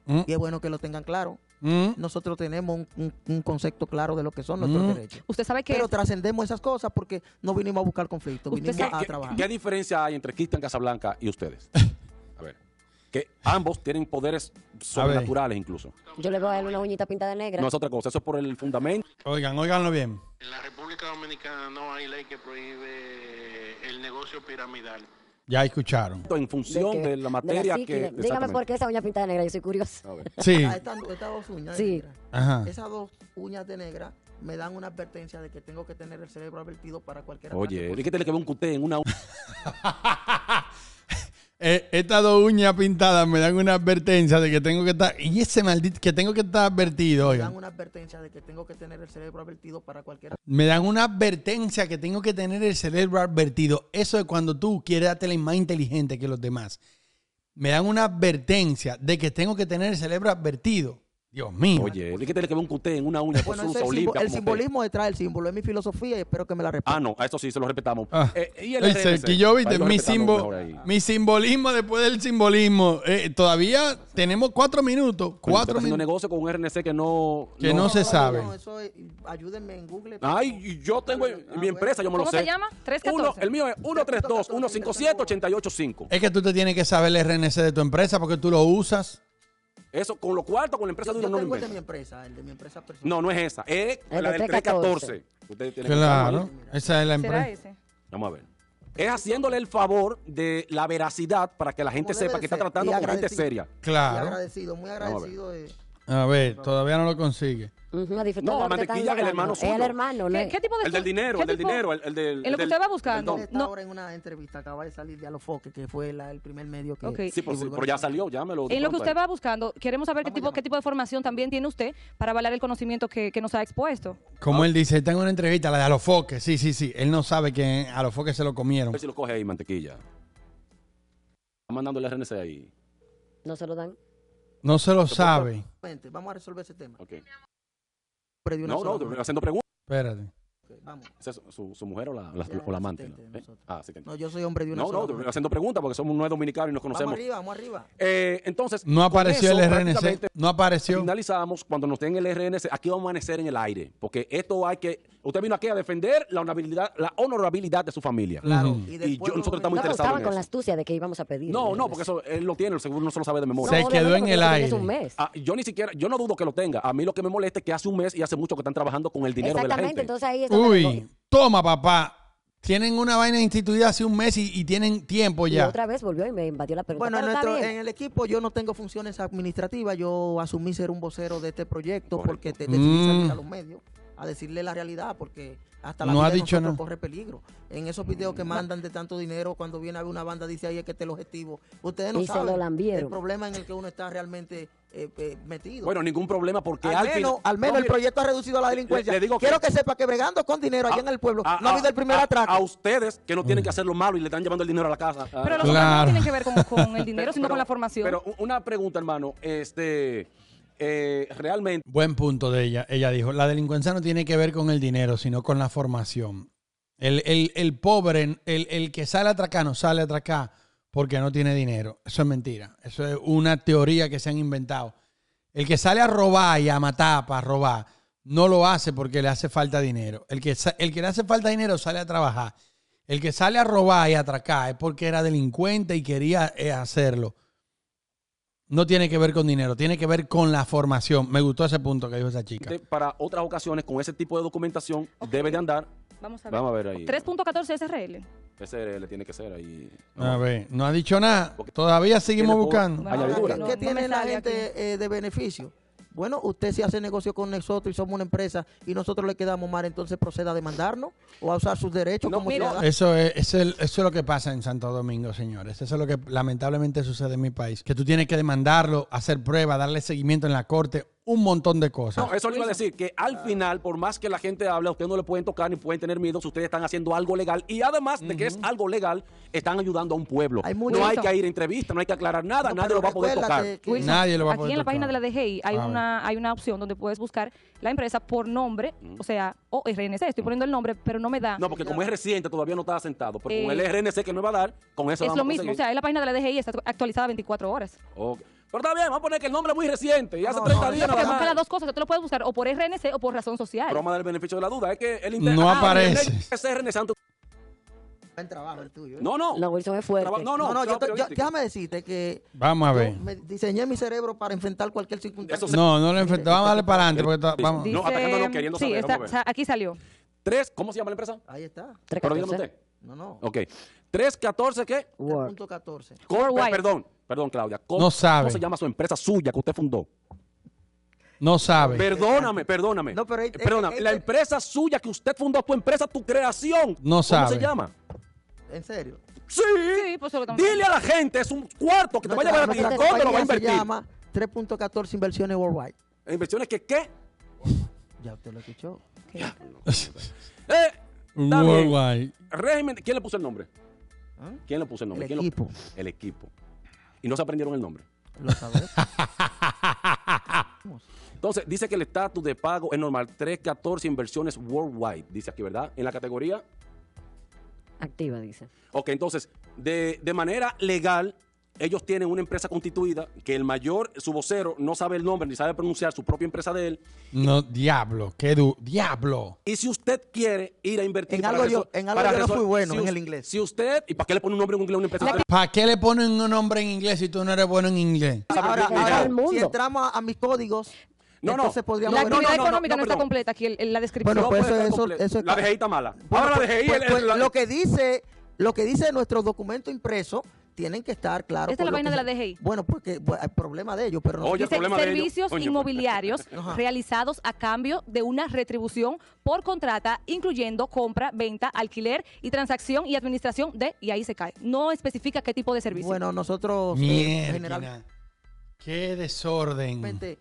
Mm. Y es bueno que lo tengan claro. Mm. Nosotros tenemos un, un, un concepto claro de lo que son nuestros mm. derechos. Usted sabe que pero es... trascendemos esas cosas porque no vinimos a buscar conflicto, vinimos sabe... a ¿Qué, trabajar. ¿Qué diferencia hay entre Cristian Casablanca y ustedes? A ver, que ambos tienen poderes sobrenaturales incluso. Yo le veo a él una uñita pintada de negra. No es otra cosa, eso es por el fundamento. Oigan, oiganlo bien. En la República Dominicana no hay ley que prohíbe el negocio piramidal. Ya escucharon. En función de, que, de la materia de la que... Dígame por qué esa uña pintada de negra, yo soy curioso. A ver. Sí. Ah, estas esta dos uñas sí. de negra. Ajá. Esas dos uñas de negra me dan una advertencia de que tengo que tener el cerebro advertido para cualquier... Oye, es que te le quedó un cuté en una uña. eh, estas dos uñas pintadas me dan una advertencia de que tengo que estar... Y ese maldito... Que tengo que estar advertido, oiga. Me dan una advertencia de que tengo que tener el cerebro advertido para cualquier... Me dan una advertencia que tengo que tener el cerebro advertido. Eso es cuando tú quieres darte más inteligente que los demás. Me dan una advertencia de que tengo que tener el cerebro advertido. Dios mío. Oye, ¿de qué tiene que ver un cuté en una uña? Bueno, pues, es el simbo, el simbolismo detrás del símbolo. Es mi filosofía y espero que me la respeten. Ah, no, a eso sí, se lo respetamos. Ah. Eh, y el R N C, que yo, viste, mi, simbo, mi simbolismo después del simbolismo. Eh, todavía tenemos cuatro minutos. Cuatro minutos. Negocio con un R N C que no... Que no, no, no se no, sabe. No, eso es, ayúdenme en Google. Ay, yo tengo en ah, mi empresa, yo me lo sé. ¿Cómo se llama? tres uno cuatro. Uno, el mío es uno tres dos uno cinco siete ocho ocho cinco. Es que tú te tienes que saber el R N C de tu empresa porque tú lo usas. Eso, con lo cuarto, con la empresa yo, de uno no lo inventa. El de mi empresa, el de mi empresa personal. No, no es esa. Es el la del tres catorce. Ustedes tienen claro, que esa es la empresa. Ese? Vamos a ver. Es haciéndole el favor de la veracidad para que la gente sepa que está tratando con gente seria. Claro. Y agradecido, muy agradecido. A ver, de... a ver todavía no lo consigue. No, a Mantequilla, el hermano suyo. El hermano, ¿no? ¿Qué, ¿Qué tipo de El del dinero, el del dinero. El, el del, ¿En lo que usted va buscando? Él está no. ahora en una entrevista, acaba de salir de Alofoke, que fue la, el primer medio que... Okay. Sí, por, sí, pero ya salió, ya me lo... En lo que usted va buscando, queremos saber qué tipo, qué tipo de formación también tiene usted para avalar el conocimiento que, que nos ha expuesto. Como ah. él dice, está en una entrevista, la de Alofoke, sí, sí, sí. Él no sabe que a Alofoke se lo comieron. A ver si lo coge ahí, Mantequilla. Está mandando el R N C ahí. No se lo dan. No se lo sabe. Vamos a resolver ese tema. Ok. No, no, no, haciendo preguntas. Espérate. Vamos. ¿Esa es su, su mujer o la, la, o la amante? ¿No? ¿Eh? Ah, sí, no, yo soy hombre de una no, sola. No, no, haciendo preguntas porque somos no es dominicanos y nos conocemos. Vamos arriba, vamos arriba. Eh, entonces, no apareció eso, el R N C. No apareció. Finalizamos cuando nos den el R N C. Aquí vamos a amanecer en el aire porque esto hay que... Usted vino aquí a defender la honorabilidad, la honorabilidad de su familia. Claro. Mm. Y, y yo, nosotros estamos no, interesados en eso. No, con la astucia de que íbamos a pedir. No, no, porque eso él lo tiene, el seguro no se lo sabe de memoria. Se no, quedó en el aire. Un mes. Ah, yo ni siquiera, yo no dudo que lo tenga. A mí lo que me molesta es que hace un mes y hace mucho que están trabajando con el dinero de la gente. Exactamente, entonces ahí está. Uy, toma, papá. Tienen una vaina instituida hace un mes y, y tienen tiempo ya. Y otra vez volvió y me invadió la pregunta. Bueno, en, nuestro, en el equipo yo no tengo funciones administrativas. Yo asumí ser un vocero de este proyecto. Correcto. Porque te decidí mm. salir a los medios a decirle la realidad, porque hasta la no vida ha dicho no corre peligro. En esos videos que mandan de tanto dinero, cuando viene a ver una banda, dice ahí es que este es el objetivo. Ustedes no y saben el problema en el que uno está realmente eh, eh, metido. Bueno, ningún problema, porque al, al menos, al menos no, el mira, proyecto ha reducido la delincuencia. Le, le digo Quiero que, que sepa que bregando con dinero allá en el pueblo, a, a, no ha habido el primer a, atraco. A ustedes, que no tienen que hacer lo malo y le están llevando el dinero a la casa. A, pero los claro. no tienen que ver con, con el dinero, sino pero, con la formación. Pero una pregunta, hermano, este... Eh, realmente. Buen punto de ella. Ella dijo, la delincuencia no tiene que ver con el dinero, sino con la formación. El, el, el pobre, el, el que sale a atracar, no sale a atracar porque no tiene dinero. Eso es mentira. Eso es una teoría que se han inventado. El que sale a robar y a matar para robar, no lo hace porque le hace falta dinero. El que, el que le hace falta dinero sale a trabajar. El que sale a robar y a atracar es porque era delincuente y quería hacerlo. No tiene que ver con dinero, tiene que ver con la formación. Me gustó ese punto que dijo esa chica. Para otras ocasiones, con ese tipo de documentación, okay. debe de andar. Vamos a ver. Vamos a ver ahí. tres punto catorce S R L. S R L tiene que ser ahí. No. A ver, no ha dicho nada. Todavía seguimos buscando. Bueno, ¿Qué, no, ¿qué no tiene la gente eh, de beneficio? Bueno, usted si hace negocio con nosotros y somos una empresa y nosotros le quedamos mal, entonces proceda a demandarnos o a usar sus derechos. No, como eso, es, eso, es, eso es lo que pasa en Santo Domingo, señores. Eso es lo que lamentablemente sucede en mi país. Que tú tienes que demandarlo, hacer pruebas, darle seguimiento en la corte, un montón de cosas. No, eso le iba a decir, que al final, por más que la gente hable, ustedes no le pueden tocar ni pueden tener miedo si ustedes están haciendo algo legal. Y además de uh-huh. que es algo legal, están ayudando a un pueblo. Hay no eso. hay que ir a entrevistas, no hay que aclarar nada, no, nadie, lo que, que nadie lo va a poder tocar. Nadie lo va a poder tocar. Aquí en la página de la D G I hay una, hay una opción donde puedes buscar la empresa por nombre, uh-huh. o sea, o R N C. Estoy poniendo el nombre, pero no me da. No, porque como es reciente, todavía no está asentado. Pero eh, con el R N C que no va a dar, con eso es lo mismo. O sea, en la página de la D G I está actualizada veinticuatro horas. Okay. Pero está bien, vamos a poner que el nombre es muy reciente y hace no, treinta días. No, porque busca las dos cosas, que tú lo puedes buscar o por R N C o por razón social. Broma del beneficio de la duda, es que el internet... No ah, aparece. Ese R N C Santo... Buen trabajo el tuyo. ¿Eh? No, no. No, Wilson es fuerte. Traba... No, no, no, no yo te, yo, déjame decirte que... Vamos a ver. Me diseñé mi cerebro para enfrentar cualquier circunstancia. Se... No, no lo enfrentamos. Vamos a darle para adelante. Porque está, vamos. Dice... No, atacándonos queriendo sí, saber. Está, vamos a ver. Aquí salió. Tres, ¿cómo se llama la empresa? Ahí está. Tres, pero dígame usted. No, no. Ok. tres catorce, ¿qué? tres punto catorce. Corp, perdón. Perdón, Claudia. ¿Cómo, no sabe. ¿Cómo se llama su empresa suya que usted fundó? No sabe. Perdóname, perdóname. No, pero, eh, perdóname. Eh, eh, la empresa suya que usted fundó, tu empresa, tu creación. No sabe. ¿Cómo se llama? ¿En serio? Sí. sí pues Dile a la gente, es un cuarto que no, te va a llevar a ti. ¿Dónde lo va a invertir? Se llama tres punto catorce Inversiones Worldwide. ¿Inversiones que qué? Ya usted lo escuchó. ¿Qué? eh, Worldwide. Régimen, ¿quién le puso el nombre? ¿Ah? ¿Quién le puso el nombre? El ¿Quién equipo. Lo, el equipo. Y no se aprendieron el nombre. Lo sabes. Entonces, dice que el estatus de pago es normal. tres catorce inversiones worldwide, dice aquí, ¿verdad? En la categoría activa, dice. Ok, entonces, de, de manera legal, ellos tienen una empresa constituida que el mayor, su vocero, no sabe el nombre ni sabe pronunciar su propia empresa de él. No, diablo, qué du diablo. Y si usted quiere ir a invertir en algo, yo, en algo yo no fui bueno, si en el inglés. Si usted, ¿y para qué le pone un nombre en inglés a una empresa? ¿Para, ¿Para qué le ponen un nombre en inglés si tú no eres bueno en inglés? Ahora, ahora si entramos a, a mis códigos. No, no, podríamos... La actividad no, no, económica no, no, no, no está completa aquí en, en la descripción. Bueno, pues no eso, eso, eso está... La D G I está mala. Bueno, ahora pues, la D G I... Pues, el, el, el, la... Lo que dice, lo que dice nuestro documento impreso tienen que estar claros. Esta es la vaina de la D G I. Bueno, porque pues, el problema de ellos, pero... No. Oye, dice, el servicios de ellos. Inmobiliarios realizados a cambio de una retribución por contrata, incluyendo compra, venta, alquiler y transacción y administración de... Y ahí se cae. No especifica qué tipo de servicio. Bueno, nosotros... Eh, en general... Qué desorden. Vente,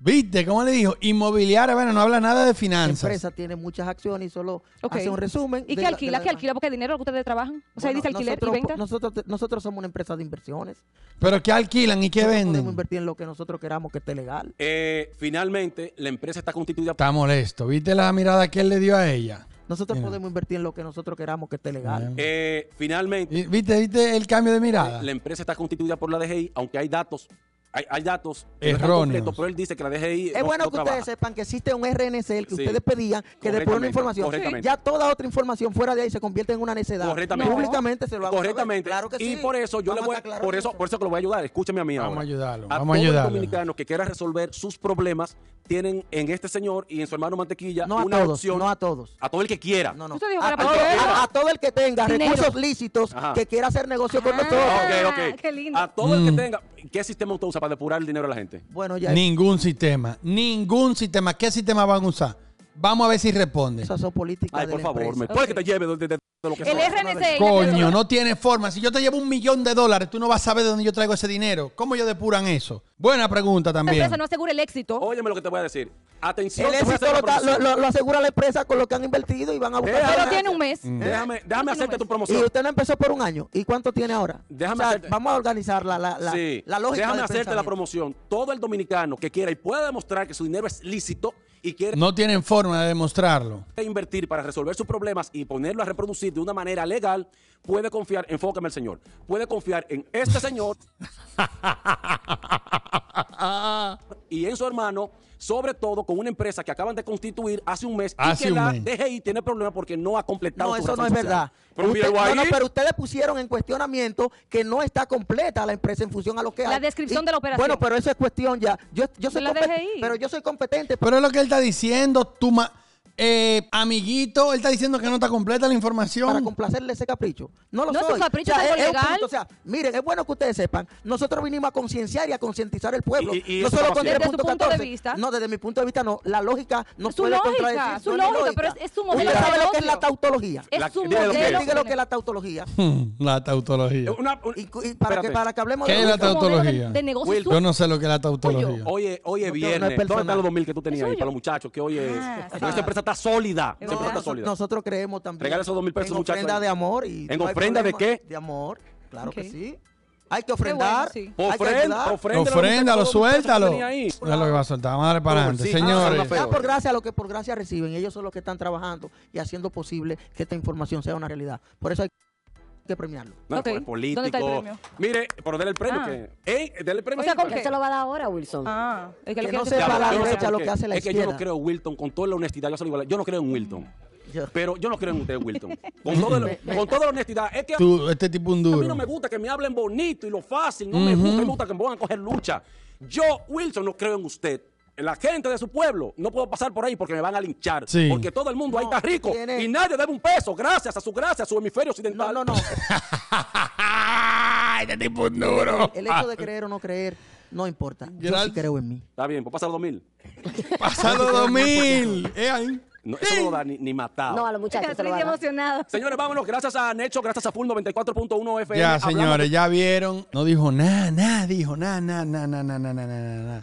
¿viste? ¿Cómo le dijo? Inmobiliaria, bueno, no habla nada de finanzas. La empresa tiene muchas acciones y solo okay. hace un resumen. ¿Y qué alquila? ¿Qué alquila? Porque el dinero que ustedes trabajan. O sea, bueno, dice alquiler nosotros, y venta. Nosotros, nosotros somos una empresa de inversiones. ¿Pero qué alquilan y qué nosotros venden? Podemos invertir en lo que nosotros queramos que esté legal. Eh, finalmente, la empresa está constituida... Está molesto. ¿Viste la mirada que él le dio a ella? Nosotros Mira. podemos invertir en lo que nosotros queramos que esté legal. Eh, finalmente... ¿Viste, ¿Viste el cambio de mirada? La empresa está constituida por la D G I, aunque hay datos... Hay, hay datos erróneos, no, pero él dice que la D G I... Es no, bueno no que trabaja. Ustedes sepan que existe un R N C, el que sí. ustedes pedían, que después una información. Ya toda otra información fuera de ahí se convierte en una necedad. Correctamente. No. Públicamente se lo hago. Correctamente. Claro que sí. Y por eso yo vamos le voy a... Claro por, eso, eso. por eso que lo voy a ayudar. Escúchame a mí ahora. Vamos a ayudarlo. A vamos a ayudarlo. Todos los dominicanos que quieran resolver sus problemas tienen en este señor y en su hermano Mantequilla no una todos, opción... No a todos. A todo el que quiera. No, no. ¿Usted dijo a, para a, a todo el que tenga dinero. Recursos lícitos, ajá, que quiera hacer negocio con nosotros. Ok, ok. Qué lindo. A todo el que tenga... ¿Qué sistema usted usa para depurar el dinero a la gente? Bueno, ya. Ningún sistema. Ningún sistema. ¿Qué sistema van a usar? Vamos a ver si responde. Esas son políticas. Ay, por favor, me puede que te lleve de, de, de lo que el R N C. Coño, no tiene forma. Si yo te llevo un millón de dólares, tú no vas a saber de dónde yo traigo ese dinero. ¿Cómo ellos depuran eso? Buena pregunta también. La empresa no asegura el éxito. Óyeme lo que te voy a decir. Atención. El éxito lo, lo, lo asegura la empresa con lo que han invertido y van a buscar. Pero tiene un mes. Mm. Déjame, déjame hacerte tu promoción. Y usted no empezó por un año. ¿Y cuánto tiene ahora? Déjame. O sea, hacerte... Vamos a organizar la, la, la, sí. la lógica. Déjame hacerte la promoción. Todo el dominicano que quiera y pueda demostrar que su dinero es lícito y quiere... No tienen forma de demostrarlo. ...invertir para resolver sus problemas y ponerlo a reproducir de una manera legal, puede confiar, enfócame al señor, puede confiar en este señor y en su hermano, sobre todo con una empresa que acaban de constituir hace un mes hace y que la mes. D G I tiene problemas porque no ha completado. No, eso no es social. Verdad. Pero, usted, no, no, pero ustedes pusieron en cuestionamiento que no está completa la empresa en función a lo que la hay. La descripción y, de la operación. Bueno, pero eso es cuestión ya. Yo, yo soy la D G I. Pero yo soy competente. Pero es lo que él está diciendo, tu ma Eh, amiguito, él está diciendo que no está completa la información. Para complacerle ese capricho. No lo no soy. Es un capricho, o sea, es, es legal. Un punto, o sea, miren, es bueno que ustedes sepan. Nosotros vinimos a concienciar y a concientizar al pueblo. Y, y, y no solo con desde punto punto de vista. No, desde mi punto de vista no. La lógica no puede lógica, contradecir. Su no lógica, lógica, pero es, es su modelo. Usted sabe lo que es la tautología. Es su modelo. Usted diga lo que es la tautología. La tautología. Una, una, y, y para, que, para que hablemos de... ¿Qué es la tautología? De negocio. Yo no sé lo que es la tautología. Oye, hoy es viernes. ¿Dónde están los dos mil que tú tenías ahí para los muchachos? Que hoy es... Está sólida. No, siempre está sólida. Nosotros creemos también. Regala esos dos mil pesos, muchachos. En ofrenda de amor. Y ¿en ofrenda de qué? De amor. Claro okay. que sí. Hay que ofrendar. Bueno, sí. Ofrenda, ofrenda, ofréndalo, suéltalo. Es lo que va a soltar. Madre para adelante. Sí. Señores. Ah, por gracia, lo que por gracia reciben. Ellos son los que están trabajando y haciendo posible que esta información sea una realidad. Por eso hay que premiarlo. No, okay. por el político. ¿Dónde está el premio? Mire, pero dele el premio. Ah. Que, hey, dele el premio. O sea, ¿con qué se lo va a dar ahora, Wilson? Ah, es que, que no se va a la derecha lo que hace la izquierda. Es que yo no creo, Wilton, con toda la honestidad, yo se lo digo, yo no creo en Wilton. Yo. Pero yo no creo en usted, Wilton. Con, todo el, con toda la honestidad. Es que tú, este tipo un duro. A mí no me gusta que me hablen bonito y lo fácil. No uh-huh. me gusta, me gusta que me van a coger lucha. Yo, Wilson, no creo en usted. La gente de su pueblo, no puedo pasar por ahí porque me van a linchar. Sí. Porque todo el mundo no, ahí está rico tiene... y nadie debe un peso gracias a su gracia, a su hemisferio occidental. No, no, no. Este tipo es duro. El hecho de creer o no creer no importa. Yo sí creo en mí. Está bien, pues pasa los dos mil. Pasa los dos mil. Es ahí. No, eso no lo da ni, ni matado. No, a los muchachos se lo da. Emocionado. Señores, vámonos. Gracias a Necho, gracias a Full noventa y cuatro punto uno F M. Ya, hablamos, señores, ya vieron. No dijo nada, nada, dijo nada, nada, nada, nada, nada, nada. Nah.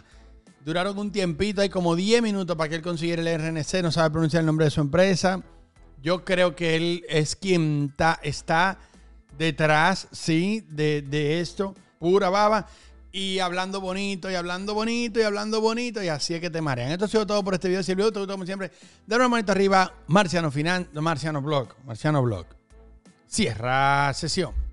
Duraron un tiempito, hay como diez minutos para que él consiguiera el R N C, no sabe pronunciar el nombre de su empresa. Yo creo que él es quien ta, está detrás, sí, de, de esto, pura baba. Y hablando bonito, y hablando bonito, y hablando bonito, y así es que te marean. Esto ha sido todo por este video. Si el video te gustó, como siempre, dale una manita arriba. Marciano Finan, Marciano Blog, Marciano Blog. Cierra sesión.